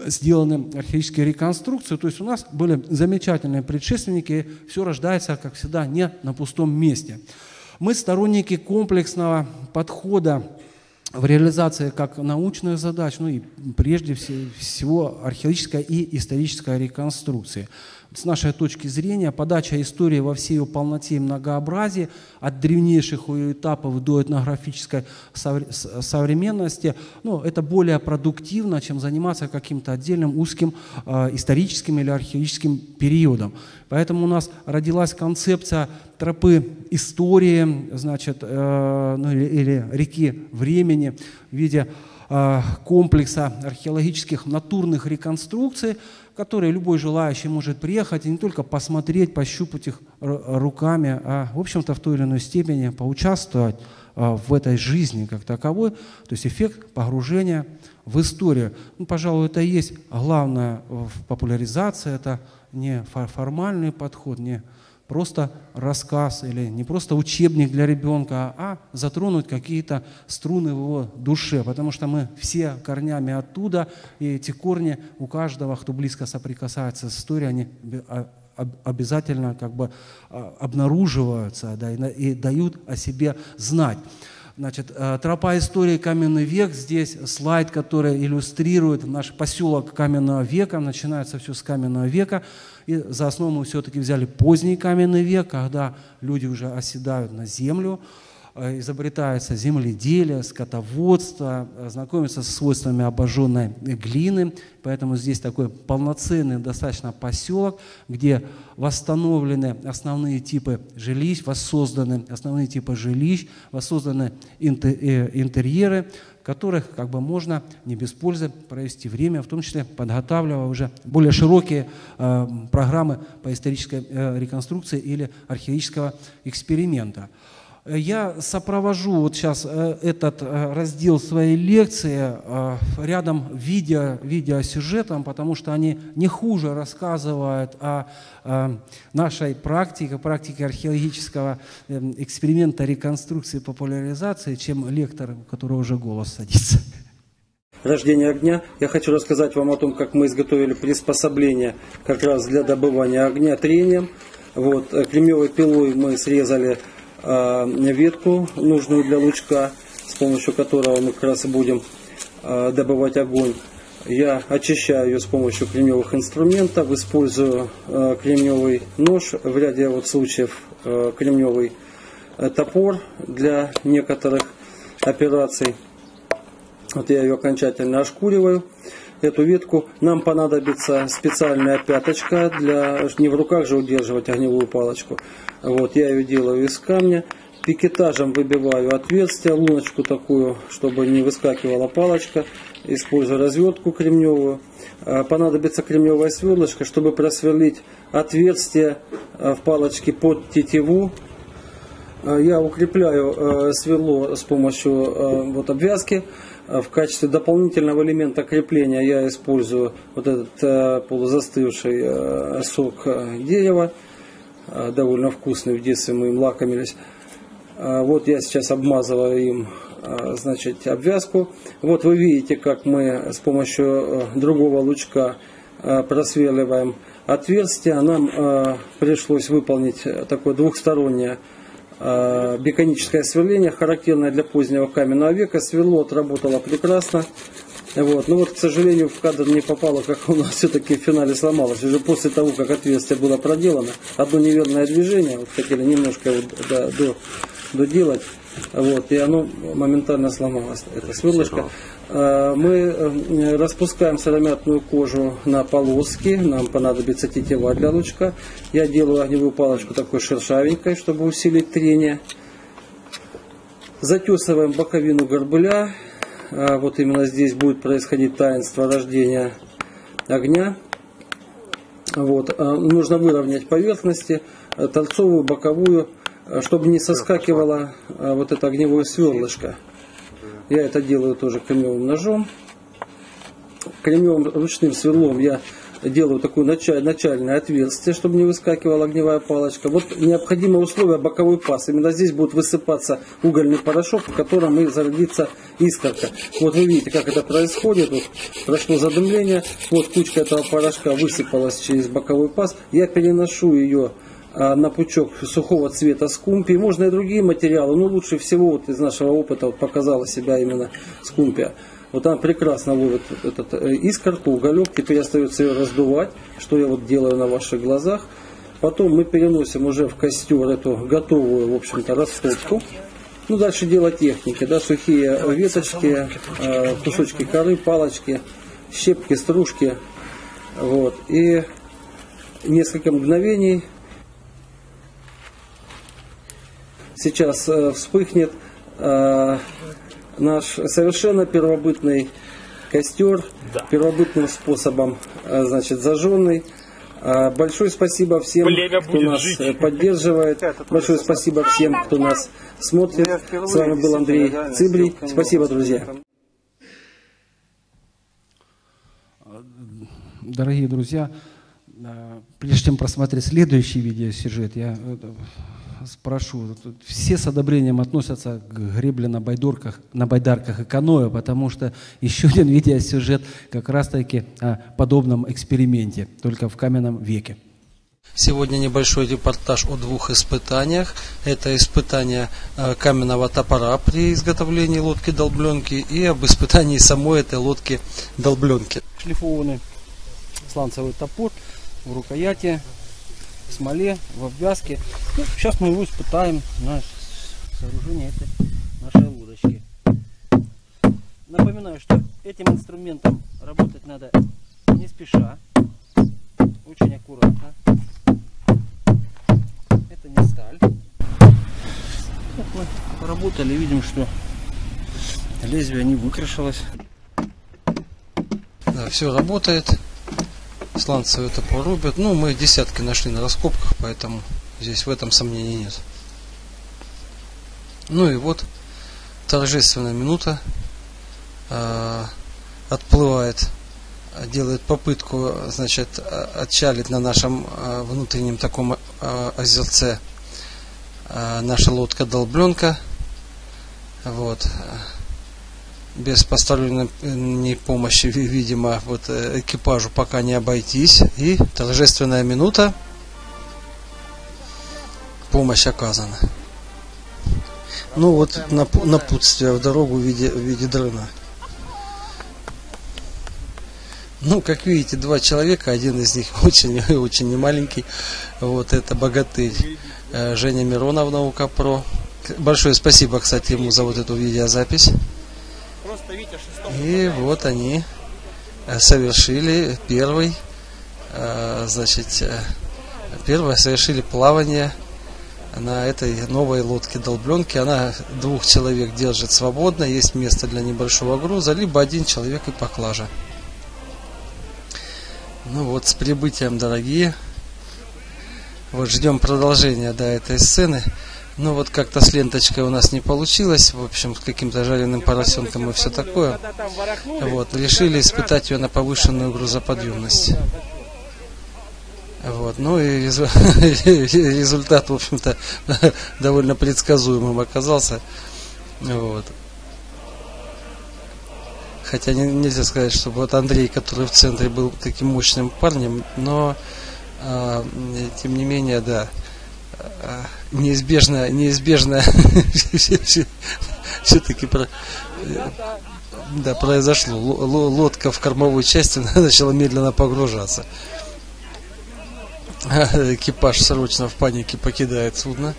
сделаны археологические реконструкции. То есть у нас были замечательные предшественники, и все рождается, как всегда, не на пустом месте. Мы сторонники комплексного подхода в реализации как научных задач, ну и прежде всего археологической и исторической реконструкции. С нашей точки зрения, подача истории во всей ее полноте и многообразии, от древнейших ее этапов до этнографической современности, ну, это более продуктивно, чем заниматься каким-то отдельным узким э, историческим или археологическим периодом. Поэтому у нас родилась концепция тропы истории, значит, э, ну, или, или реки времени в виде э, комплекса археологических натурных реконструкций, которые любой желающий может приехать и не только посмотреть, пощупать их руками, а, в общем-то, в той или иной степени поучаствовать а, в этой жизни как таковой. То есть эффект погружения в историю. Ну, пожалуй, это и есть главное в популяризации. Это не формальный подход, не просто рассказ или не просто учебник для ребенка, а затронуть какие-то струны в его душе, потому что мы все корнями оттуда, и эти корни у каждого, кто близко соприкасается с историей, они обязательно как бы обнаруживаются, да, и дают о себе знать. Значит, тропа истории каменный век. Здесь слайд, который иллюстрирует наш поселок каменного века. Начинается все с каменного века. И за основу мы все-таки взяли поздний каменный век, когда люди уже оседают на землю, изобретается земледелие, скотоводство, знакомятся с свойствами обожженной глины. Поэтому здесь такой полноценный достаточно поселок, где восстановлены основные типы жилищ, воссозданы основные типы жилищ, воссозданы интерьеры, которых как бы можно не без пользы провести время, в том числе подготавливая уже более широкие э, программы по исторической э, реконструкции или археологического эксперимента. Я сопровожу вот сейчас этот раздел своей лекции рядом видео, видеосюжетом, потому что они не хуже рассказывают о нашей практике, практике археологического эксперимента, реконструкции, популяризации, чем лектор, у которого уже голос садится. Рождение огня. Я хочу рассказать вам о том, как мы изготовили приспособление как раз для добывания огня трением. Вот, кремневой пилой мы срезали ветку, нужную для лучка, с помощью которого мы как раз и будем добывать огонь. Я очищаю ее с помощью кремневых инструментов, использую кремневый нож, в ряде вот случаев кремневый топор для некоторых операций. Вот я ее окончательно ошкуриваю, эту ветку. Нам понадобится специальная пяточка, для не в руках же удерживать огневую палочку. Вот я ее делаю из камня, Пикетажем выбиваю отверстие, луночку такую, чтобы не выскакивала палочка. Использую развертку кремневую. Понадобится кремневая сверлышко, чтобы просверлить отверстие в палочке под тетиву. Я укрепляю сверло с помощью вот обвязки. В качестве дополнительного элемента крепления я использую вот этот полузастывший сок дерева. Довольно вкусный, в детстве мы им лакомились. Вот я сейчас обмазываю им, значит, обвязку. Вот вы видите, как мы с помощью другого лучка просверливаем отверстие. Нам пришлось выполнить такое двухстороннее беконическое сверление, характерное для позднего каменного века. Сверло отработало прекрасно. Вот. Но вот, к сожалению, в кадр не попало, как у нас все-таки в финале сломалось. Уже после того, как отверстие было проделано, одно неверное движение, вот хотели немножко вот до, до, доделать, вот, и оно моментально сломалось, это сверлышко. Мы распускаем сыромятную кожу на полоски, нам понадобится тетива для лучка. Я делаю огневую палочку такой шершавенькой, чтобы усилить трение. Затесываем боковину горбыля. Вот именно здесь будет происходить таинство рождения огня. Вот. Нужно выровнять поверхности, торцовую, боковую, чтобы не соскакивало вот это огневое сверлышко. Я это делаю тоже кремневым ножом. Кремневым ручным сверлом я делаю такое начальное отверстие, чтобы не выскакивала огневая палочка. Вот необходимое условие — боковой паз. Именно здесь будет высыпаться угольный порошок, в котором и зародится искорка. Вот вы видите, как это происходит. Вот прошло задымление. Вот кучка этого порошка высыпалась через боковой паз. Я переношу ее на пучок сухого цвета скумпии. Можно и другие материалы, но лучше всего вот из нашего опыта вот показала себя именно скумпия. Вот она прекрасно ловит этот искорку, уголек. Теперь остается ее раздувать, что я вот делаю на ваших глазах. Потом мы переносим уже в костер эту готовую, в общем-то, растопку. Ну, дальше дело техники, да, сухие веточки, кусочки коры, палочки, щепки, стружки. Вот. И несколько мгновений сейчас вспыхнет наш совершенно первобытный костер, да, первобытным способом, значит, зажженный. Большое спасибо всем, Племя кто нас жить. поддерживает. Большое спасибо всем, кто нас смотрит. С вами был Андрей Цыбрий. Спасибо, друзья. Дорогие друзья, прежде чем просмотреть следующий видеосюжет, я спрошу, все с одобрением относятся к гребле на, байдорках, на байдарках и каноэ, потому что еще один видеосюжет как раз-таки о подобном эксперименте, только в каменном веке. Сегодня небольшой репортаж о двух испытаниях. Это испытание каменного топора при изготовлении лодки-долбленки и об испытании самой этой лодки-долбленки. Шлифованный сланцевый топор в рукояти, в смоле, в обвязке. Ну, сейчас мы его испытаем на сооружение этой нашей удочки. Напоминаю, что этим инструментом работать надо не спеша, очень аккуратно. Это не сталь. Вот мы поработали, видим, что лезвие не выкрашилось. Да, все работает. Сланцевый топор рубят. Ну, мы десятки нашли на раскопках, поэтому здесь в этом сомнений нет. Ну и вот торжественная минута. Отплывает, делает попытку, значит, отчалить на нашем внутреннем таком озерце наша лодка-долбленка. Вот. Без посторонней помощи, видимо, вот экипажу пока не обойтись. И торжественная минута. Помощь оказана. Ну вот напутствие в дорогу в виде, в виде дрына. Ну, как видите, два человека. Один из них очень и очень немаленький. Вот это богатырь Женя Миронов, НаукаPRO. Большое спасибо, кстати, ему за вот эту видеозапись. И вот они совершили первый, значит, первое совершили плавание на этой новой лодке-долбленке. Она двух человек держит свободно, есть место для небольшого груза, либо один человек и поклажа. Ну вот, с прибытием, дорогие. Вот ждем продолжения до этой сцены. Ну вот как-то с ленточкой у нас не получилось, в общем, с каким-то жареным поросенком и все такое. Вот, решили испытать ее на повышенную грузоподъемность. Вот, ну и результат, в общем-то, довольно предсказуемым оказался. Вот. Хотя нельзя сказать, что вот Андрей, который в центре, был таким мощным парнем, но э, тем не менее, да, э, неизбежно, неизбежно все-таки про... да, произошло. Лодка в кормовой части начала медленно погружаться. Экипаж срочно в панике покидает судно.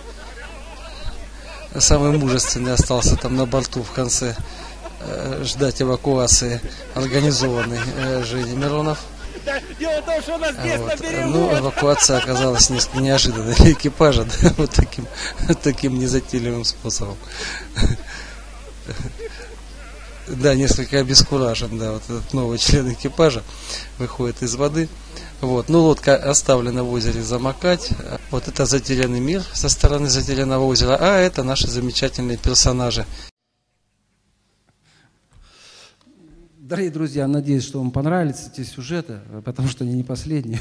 Самый мужественный остался там на борту в конце э, ждать эвакуации, организованной э, Женей Миронов. Вот. Но эвакуация оказалась несколько неожиданной для экипажа, да, вот таким, таким незатейливым способом. Да, несколько обескуражен, да, вот этот новый член экипажа выходит из воды. Вот, ну, лодка оставлена в озере замокать. Вот это затерянный мир со стороны затерянного озера, а это наши замечательные персонажи. Дорогие друзья, надеюсь, что вам понравились эти сюжеты, потому что они не последние.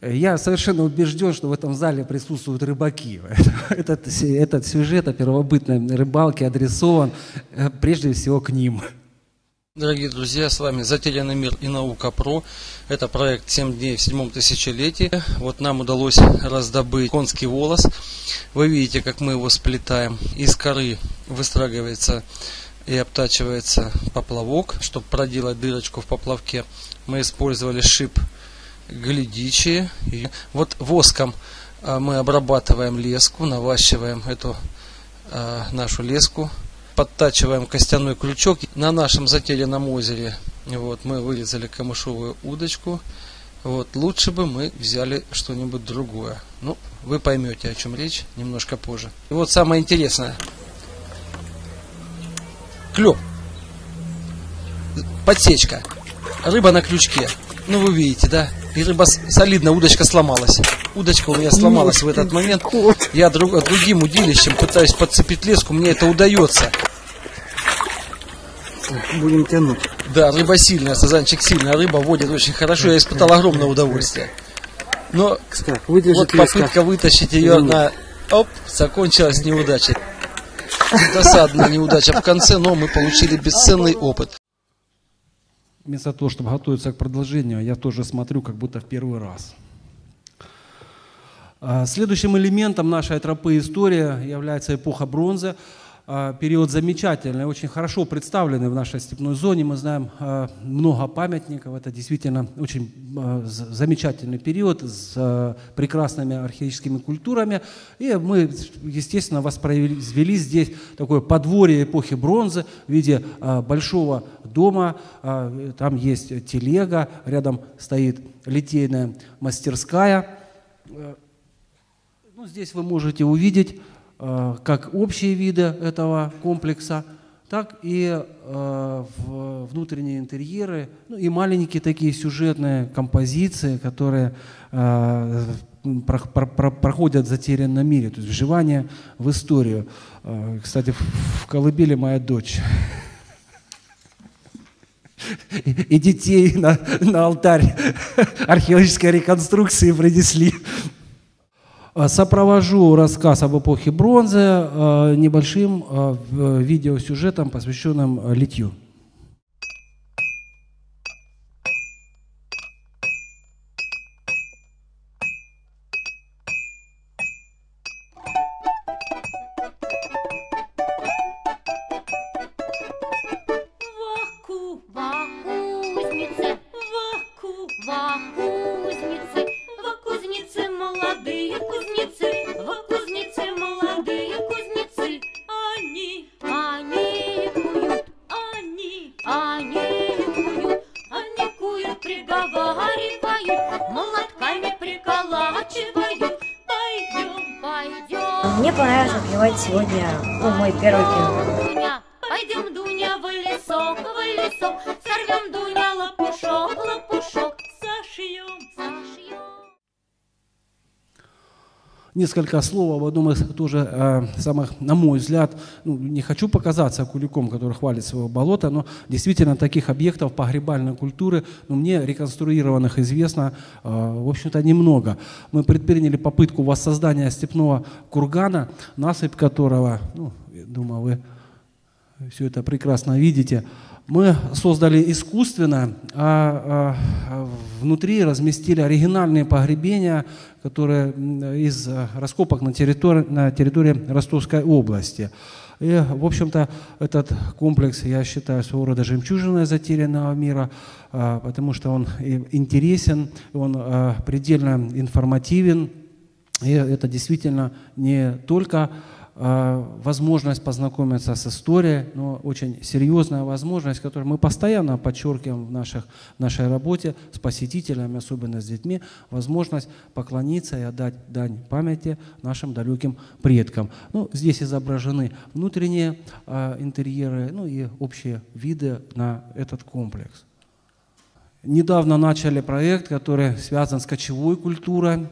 Я совершенно убежден, что в этом зале присутствуют рыбаки. Этот, этот сюжет о первобытной рыбалке адресован прежде всего к ним. Дорогие друзья, с вами «Затерянный мир» и «НаукаPRO». Это проект «семь дней в седьмом тысячелетии». Вот нам удалось раздобыть конский волос. Вы видите, как мы его сплетаем. Из коры выстрагивается и обтачивается поплавок. Чтобы проделать дырочку в поплавке, мы использовали шип глядичи. Вот воском мы обрабатываем леску, навощиваем эту э, нашу леску. Подтачиваем костяной крючок. На нашем затерянном озере вот, мы вырезали камышовую удочку. Вот, лучше бы мы взяли что-нибудь другое. Ну, вы поймете, о чем речь немножко позже. И вот самое интересное. Клюв. Подсечка. Рыба на крючке. Ну, вы видите, да? И рыба солидно, удочка сломалась. Удочка у меня сломалась в этот момент. Я друг, другим удилищем пытаюсь подцепить леску, мне это удается. Будем тянуть. Да, рыба сильная, сазанчик сильная, рыба водит очень хорошо. Я испытал огромное удовольствие. Но вот попытка вытащить ее на... Оп, закончилась неудачей. Досадная неудача в конце, но мы получили бесценный опыт. Вместо того, чтобы готовиться к продолжению, я тоже смотрю, как будто в первый раз. Следующим элементом нашей тропы истории является эпоха бронзы. Период замечательный, очень хорошо представленный в нашей степной зоне. Мы знаем много памятников. Это действительно очень замечательный период с прекрасными археологическими культурами. И мы, естественно, воспроизвели здесь такое подворье эпохи бронзы в виде большого дома. Там есть телега, рядом стоит литейная мастерская. Ну, здесь вы можете увидеть как общие виды этого комплекса, так и э, внутренние интерьеры, ну и маленькие такие сюжетные композиции, которые э, про, про, про, проходят в затерянном мире, то есть вживание в историю. Э, кстати, в, в колыбели моя дочь. И детей на, на алтарь археологической реконструкции принесли. Сопровожу рассказ об эпохе бронзы небольшим видеосюжетом, посвященным литью. Они Мне понравилось отбивать сегодня, ну, мой первый кино. Дуня, пойдем, Дуня, в лесок, в лесок, сорвем, Дуня, лопушок, лопушок, сошьем, сошьем. Несколько слов об одном из тоже э, самых, на мой взгляд, ну, не хочу показаться куликом, который хвалит своего болота, но действительно таких объектов погребальной культуры, ну, мне реконструированных известно, э, в общем-то, немного. Мы предприняли попытку воссоздания степного кургана, насыпь которого, ну, я думаю, вы все это прекрасно видите. Мы создали искусственно, а, а внутри разместили оригинальные погребения, которые из раскопок на территории, на территории Ростовской области. И, в общем-то, этот комплекс, я считаю, своего рода жемчужиной затерянного мира, потому что он интересен, он предельно информативен. И это действительно не только возможность познакомиться с историей, но очень серьезная возможность, которую мы постоянно подчеркиваем в наших, нашей работе с посетителями, особенно с детьми, возможность поклониться и отдать дань памяти нашим далеким предкам. Ну, здесь изображены внутренние э, интерьеры, ну и общие виды на этот комплекс. Недавно начали проект, который связан с кочевой культурой.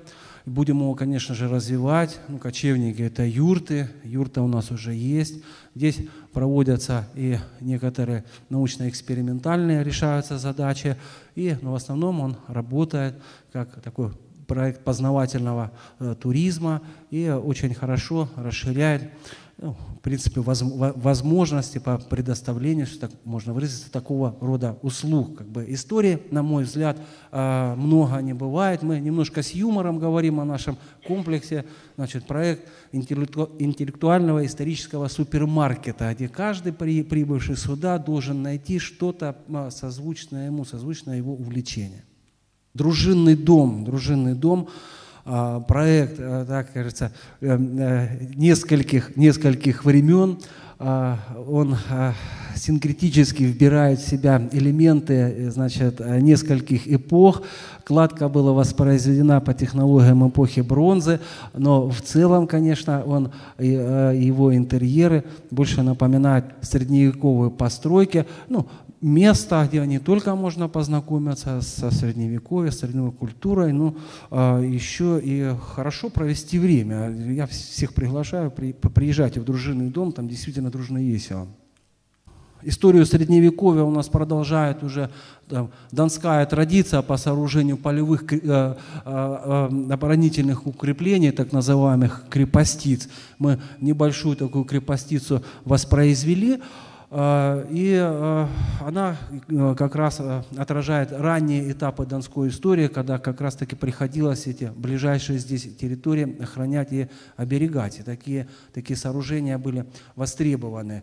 Будем его, конечно же, развивать. Ну, кочевники – это юрты, юрта у нас уже есть. Здесь проводятся и некоторые научно-экспериментальные решаются задачи. И, ну, в основном он работает как такой проект познавательного э, туризма и очень хорошо расширяет, ну, в принципе, воз, возможности по предоставлению, что так можно выразиться, такого рода услуг. Как бы истории, на мой взгляд, э, много не бывает. Мы немножко с юмором говорим о нашем комплексе. Значит, проект интеллекту, интеллектуального исторического супермаркета, где каждый при, прибывший сюда должен найти что-то созвучное ему, созвучное его увлечению. Дружинный дом, дружинный дом, проект, так кажется, нескольких, нескольких времен. Он синкретически вбирает в себя элементы, значит, нескольких эпох. Кладка была воспроизведена по технологиям эпохи бронзы, но в целом, конечно, он, его интерьеры больше напоминают средневековые постройки. Ну, место, где не только можно познакомиться со средневековьем, с средневековой культурой, но еще и хорошо провести время. Я всех приглашаю, приезжайте в дружинный дом, там действительно дружно и весело. Историю средневековья у нас продолжает уже там донская традиция по сооружению полевых э, э, оборонительных укреплений, так называемых крепостиц. Мы небольшую такую крепостицу воспроизвели, э, и э, она как раз отражает ранние этапы донской истории, когда как раз-таки приходилось эти ближайшие здесь территории охранять и оберегать. И такие, такие сооружения были востребованы.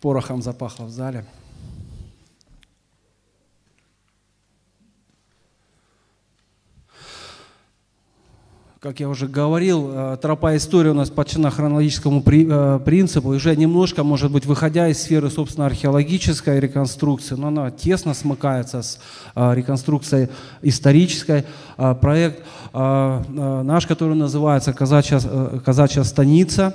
Порохом запахло в зале. Как я уже говорил, тропа истории у нас подчинена хронологическому принципу, уже немножко, может быть, выходя из сферы, собственно, археологической реконструкции, но она тесно смыкается с реконструкцией исторической. Проект наш, который называется «Казачья, казачья станица»,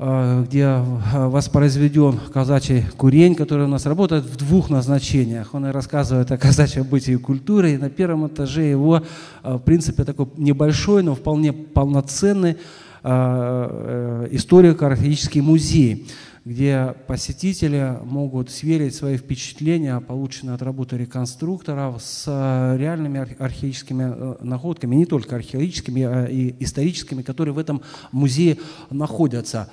где воспроизведен казачий курень, который у нас работает в двух назначениях. Он и рассказывает о казачьем бытии и культуре, и на первом этаже его, в принципе, такой небольшой, но вполне полноценный историко-археологический музей, где посетители могут сверить свои впечатления, полученные от работы реконструкторов, с реальными археологическими находками, не только археологическими, а и историческими, которые в этом музее находятся.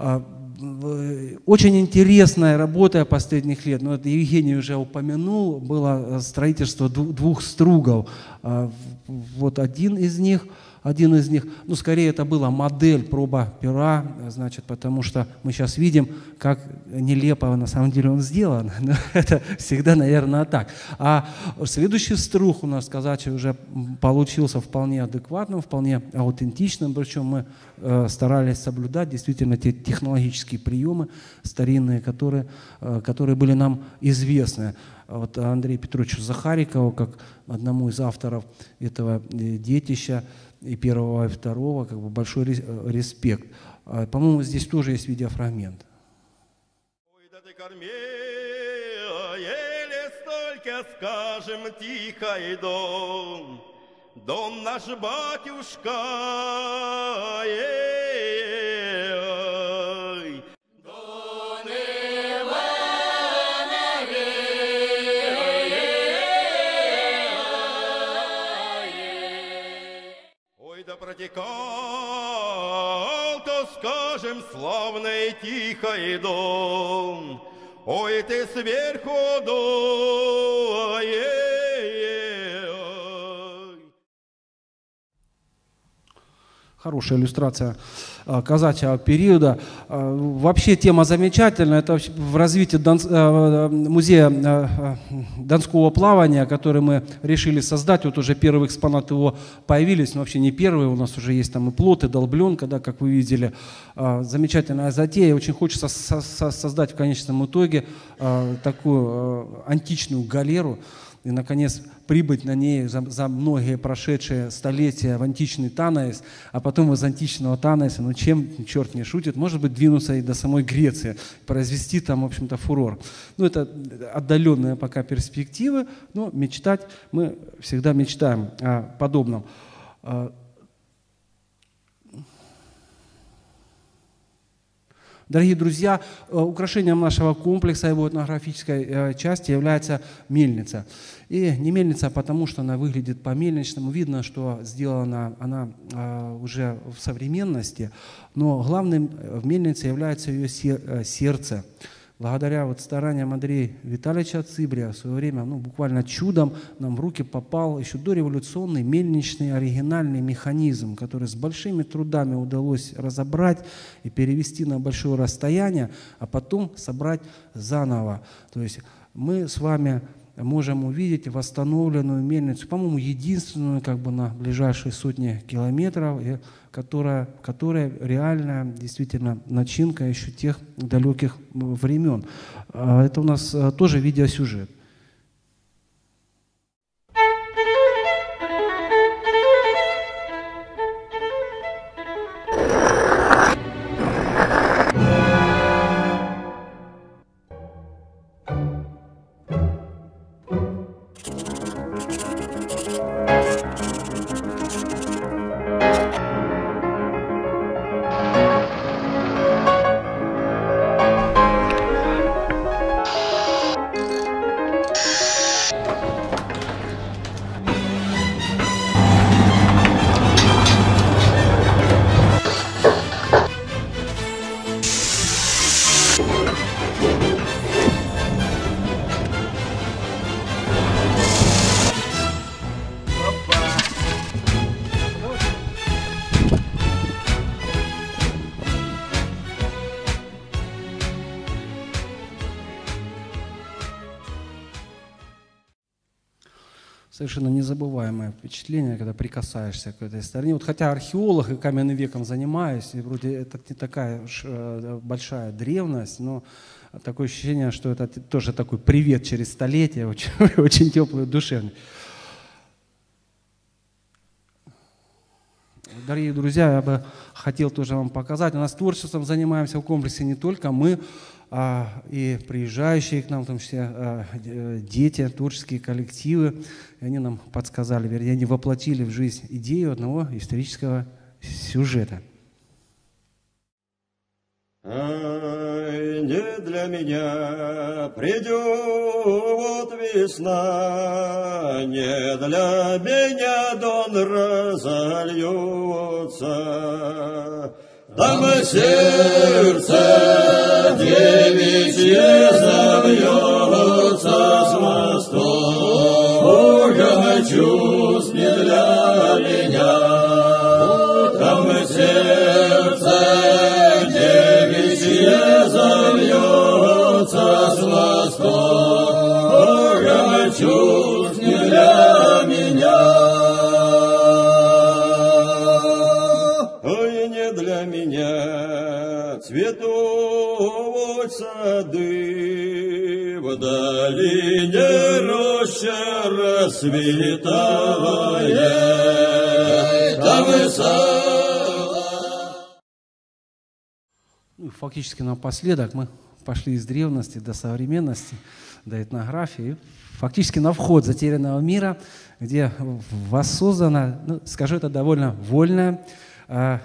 Очень интересная работа последних лет, но это Евгений уже упомянул, было строительство двух стругов. Вот один из них, один из них, ну скорее это была модель, проба пера, значит, потому что мы сейчас видим, как нелепо на самом деле он сделан. Но это всегда, наверное, так. А следующий струх у нас, казачий, уже получился вполне адекватным, вполне аутентичным, причем мы э, старались соблюдать действительно те технологические приемы старинные, которые, которые были нам известны. Вот Андрею Петровичу Захарикову, как одному из авторов этого детища, и первого, и второго, как бы большой респект. По-моему, здесь тоже есть видеофрагмент. Ой, да ты корми, еле столько скажем, тихой дом, дом наш батюшка, е-е-е-е. Протекал, то скажем, славный тихой дом, ой, ты сверху дуешь. Хорошая иллюстрация казачьего периода. Вообще тема замечательная. Это в развитии Дон... музея донского плавания, который мы решили создать. Вот уже первые экспонаты его появились, но вообще не первые. У нас уже есть там и плот, и долбленка, да, как вы видели. Замечательная затея. Очень хочется со со создать в конечном итоге такую античную галеру и, наконец, прибыть на ней за, за многие прошедшие столетия в античный Танаис, а потом из античного Танаиса, ну чем черт не шутит, может быть, двинуться и до самой Греции, произвести там, в общем-то, фурор. Ну, это отдаленные пока перспективы, но мечтать, мы всегда мечтаем о подобном. Дорогие друзья, украшением нашего комплекса, его этнографической части, является мельница. И не мельница, потому что она выглядит по-мельничному. Видно, что сделана она уже в современности. Но главным в мельнице является ее сердце. Благодаря вот стараниям Андрея Витальевича Цыбрия в свое время, ну, буквально чудом нам в руки попал еще дореволюционный мельничный оригинальный механизм, который с большими трудами удалось разобрать и перевести на большое расстояние, а потом собрать заново. То есть мы с вами можем увидеть восстановленную мельницу, по-моему, единственную как бы на ближайшие сотни километров, и которая, которая реальная действительно начинка еще тех далеких времен. Это у нас тоже видеосюжет. Совершенно незабываемое впечатление, когда прикасаешься к этой стороне. Вот хотя археолог и каменным веком занимаюсь, и вроде это не такая уж большая древность, но такое ощущение, что это тоже такой привет через столетия, очень, очень теплый, душевный. Дорогие друзья, я бы хотел тоже вам показать. У нас творчеством занимаемся в комплексе не только мы, и приезжающие к нам, в том числе дети, творческие коллективы, и они нам подсказали, вернее, они воплотили в жизнь идею одного исторического сюжета. Ай, не для меня придет весна, не для меня дон разольется. Там сердце девичье завьется с мостом, Бога чувств не для меня. Там сердце девичье завьется с мостом, Бога чувств не для меня. Цветут сады, в долине роща расцветает, там и сад. Ну, фактически напоследок мы пошли из древности до современности, до этнографии. Фактически на вход затерянного мира, где воссоздана, ну, скажу, это довольно вольная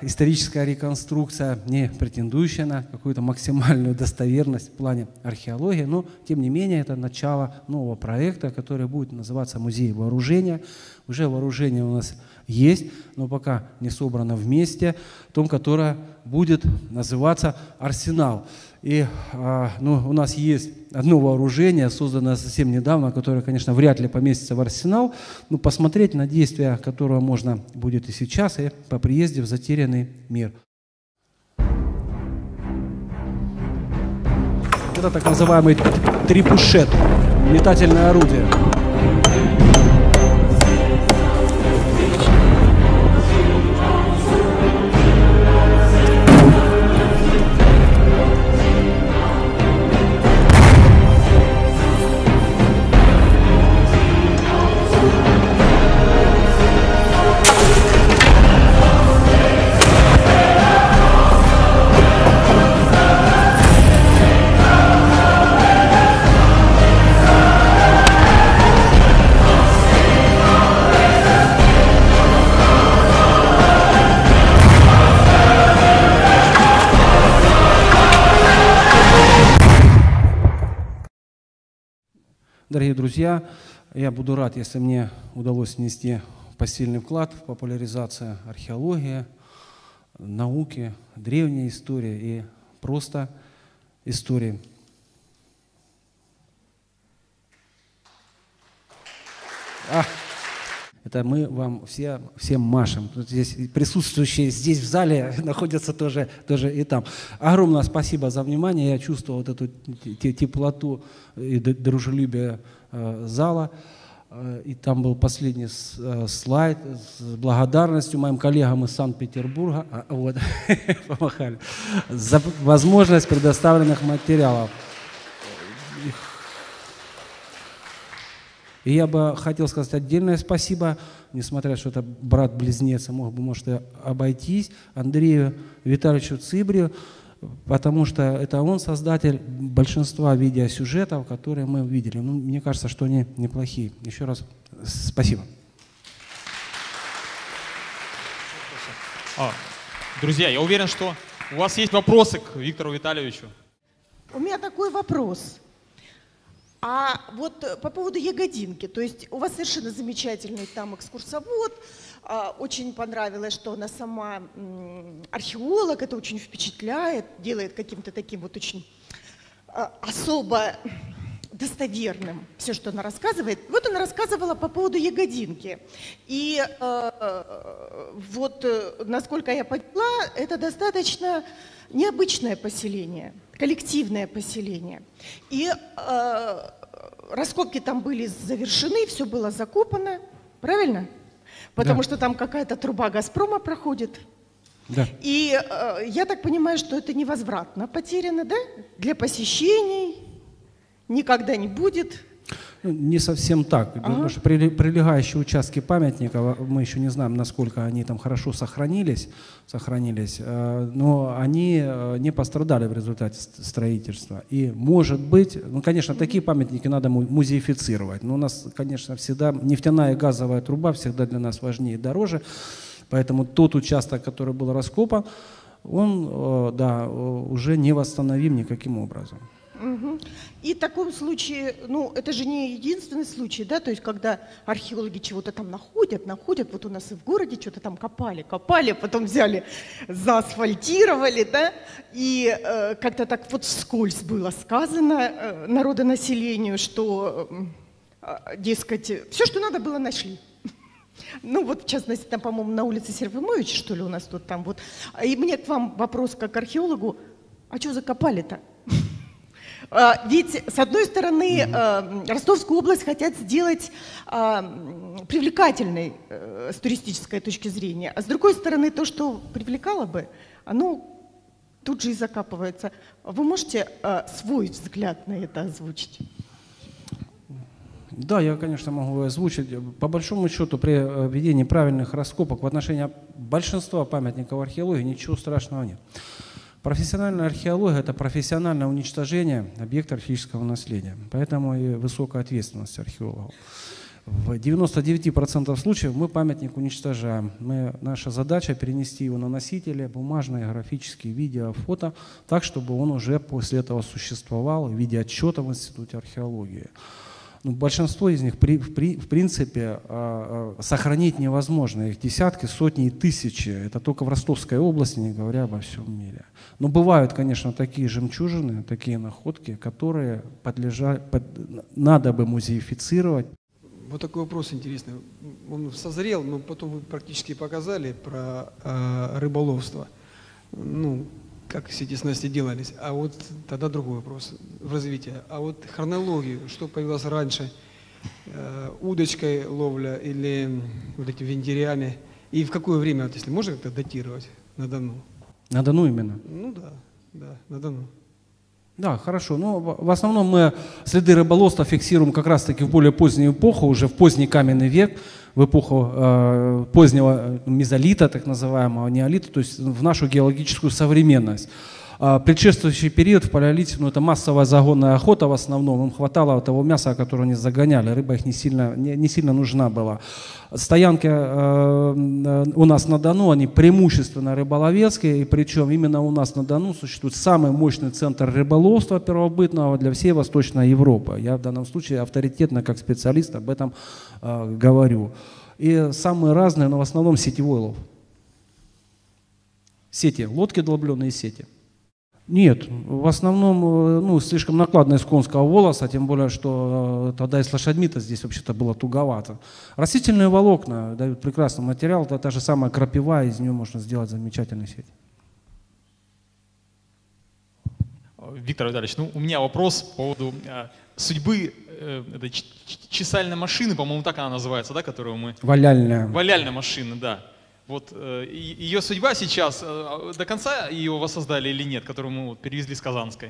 историческая реконструкция, не претендующая на какую-то максимальную достоверность в плане археологии, но, тем не менее, это начало нового проекта, который будет называться «Музей вооружения». Уже вооружение у нас есть, но пока не собрано вместе, в том, которое будет называться «Арсенал». И ну, у нас есть одно вооружение, созданное совсем недавно, которое, конечно, вряд ли поместится в арсенал, но посмотреть на действия, которого можно будет и сейчас, и по приезде в затерянный мир. Это так называемый трипушет, метательное орудие. Дорогие друзья, я буду рад, если мне удалось внести посильный вклад в популяризацию археологии, науки, древней истории и просто истории. А, это мы вам все, всем машем. Здесь присутствующие здесь в зале находятся тоже, тоже и там. Огромное спасибо за внимание. Я чувствовал вот эту теплоту и дружелюбие зала. И там был последний слайд с благодарностью моим коллегам из Санкт-Петербурга. А, вот, помахали. За возможность предоставленных материалов. И я бы хотел сказать отдельное спасибо, несмотря, что это брат-близнец, мог бы, может, и обойтись, Андрею Витальевичу Цыбрию, потому что это он создатель большинства видеосюжетов, которые мы видели. Ну, мне кажется, что они неплохие. Еще раз спасибо. А, друзья, я уверен, что у вас есть вопросы к Виктору Витальевичу. У меня такой вопрос. А вот по поводу Ягодинки, то есть у вас совершенно замечательный там экскурсовод, очень понравилось, что она сама археолог, это очень впечатляет, делает каким-то таким вот очень особо достоверным все, что она рассказывает. Вот она рассказывала по поводу Ягодинки. И вот, насколько я поняла, это достаточно необычное поселение. Коллективное поселение. И э, раскопки там были завершены, все было закопано, правильно? Потому да. что там какая-то труба «Газпрома» проходит. Да. И э, я так понимаю, что это невозвратно потеряно, да? Для посещений никогда не будет. Не совсем так, ага. потому что прилегающие участки памятника, мы еще не знаем, насколько они там хорошо сохранились, сохранились, но они не пострадали в результате строительства. И может быть, ну конечно, такие памятники надо музеифицировать, но у нас, конечно, всегда нефтяная и газовая труба всегда для нас важнее и дороже, поэтому тот участок, который был раскопан, он да, уже не восстановим никаким образом. Угу. И в таком случае, ну, это же не единственный случай, да, то есть когда археологи чего-то там находят, находят, вот у нас и в городе что-то там копали, копали, потом взяли, заасфальтировали, да, и э, как-то так вот вскользь было сказано э, народонаселению, что, э, дескать, все, что надо было, нашли. Ну вот, в частности, там, по-моему, на улице Сервимовича, что ли, у нас тут там вот. И мне к вам вопрос как к археологу, а что закопали-то? Ведь, с одной стороны, Ростовскую область хотят сделать привлекательной с туристической точки зрения, а с другой стороны, то, что привлекало бы, оно тут же и закапывается. Вы можете свой взгляд на это озвучить? Да, я, конечно, могу озвучить. По большому счету, при введении правильных раскопок в отношении большинства памятников археологии ничего страшного нет. Профессиональная археология – это профессиональное уничтожение объекта археологического наследия, поэтому и высокая ответственность археологов. В девяноста девяти процентах случаев мы памятник уничтожаем. Мы, наша задача – перенести его на носители, бумажные, графические, видео, фото, так, чтобы он уже после этого существовал в виде отчета в Институте археологии. Ну, большинство из них, при, при, в принципе, э, сохранить невозможно. Их десятки, сотни и тысячи. Это только в Ростовской области, не говоря обо всем мире. Но бывают, конечно, такие жемчужины, такие находки, которые подлежат, под, надо бы музеифицировать. Вот такой вопрос интересный. Он созрел, но потом вы практически показали про э, рыболовство. Ну, как все эти снасти делались. А вот тогда другой вопрос в развитии. А вот хронологию, что появилось раньше, э, удочкой ловля или вот этими вендерями, и в какое время, вот если можно как-то датировать на Дону? На Дону именно? Ну да, да, на Дону. Да, хорошо. Но в основном мы следы рыболовства фиксируем как раз-таки в более позднюю эпоху, уже в поздний каменный век, в эпоху э, позднего мезолита, так называемого, неолита, то есть в нашу геологическую современность. А предшествующий период в палеолите, ну, это массовая загонная охота в основном, им хватало того мяса, которое они загоняли, рыба их не сильно, не, не сильно нужна была. Стоянки э, у нас на Дону, они преимущественно рыболовецкие, и причем именно у нас на Дону существует самый мощный центр рыболовства первобытного для всей Восточной Европы. Я в данном случае авторитетно, как специалист, об этом э, говорю. И самые разные, но в основном сетевой лов. Сети, лодки, долбленные сети. Нет, в основном, ну, слишком накладно из конского волоса, тем более, что тогда и с лошадьми-то здесь вообще-то было туговато. Растительные волокна дают прекрасный материал, это та же самая крапива, из нее можно сделать замечательную сеть. Виктор Витальевич, ну, у меня вопрос по поводу э, судьбы э, этой чесальной машины, по-моему, так она называется, да, которую мы… Валяльная. Валяльная машина, да. Вот ее судьба сейчас, до конца ее воссоздали или нет, которую мы перевезли с Казанской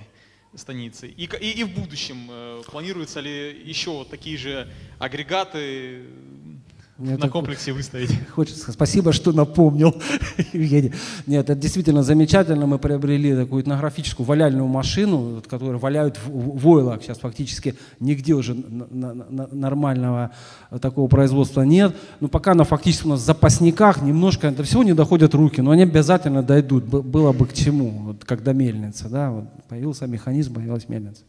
станицы? И, и, и в будущем планируются ли еще вот такие же агрегаты Мне на комплексе выставить? Хочется. Спасибо, что напомнил, Евгений. Нет, это действительно замечательно. Мы приобрели такую этнографическую валяльную машину, которую валяют в войлок. Сейчас фактически нигде уже нормального такого производства нет. Но пока она фактически у нас в запасниках, немножко до всего не доходят руки, но они обязательно дойдут. Было бы к чему, вот, когда мельница. Да? Вот появился механизм, появилась мельница.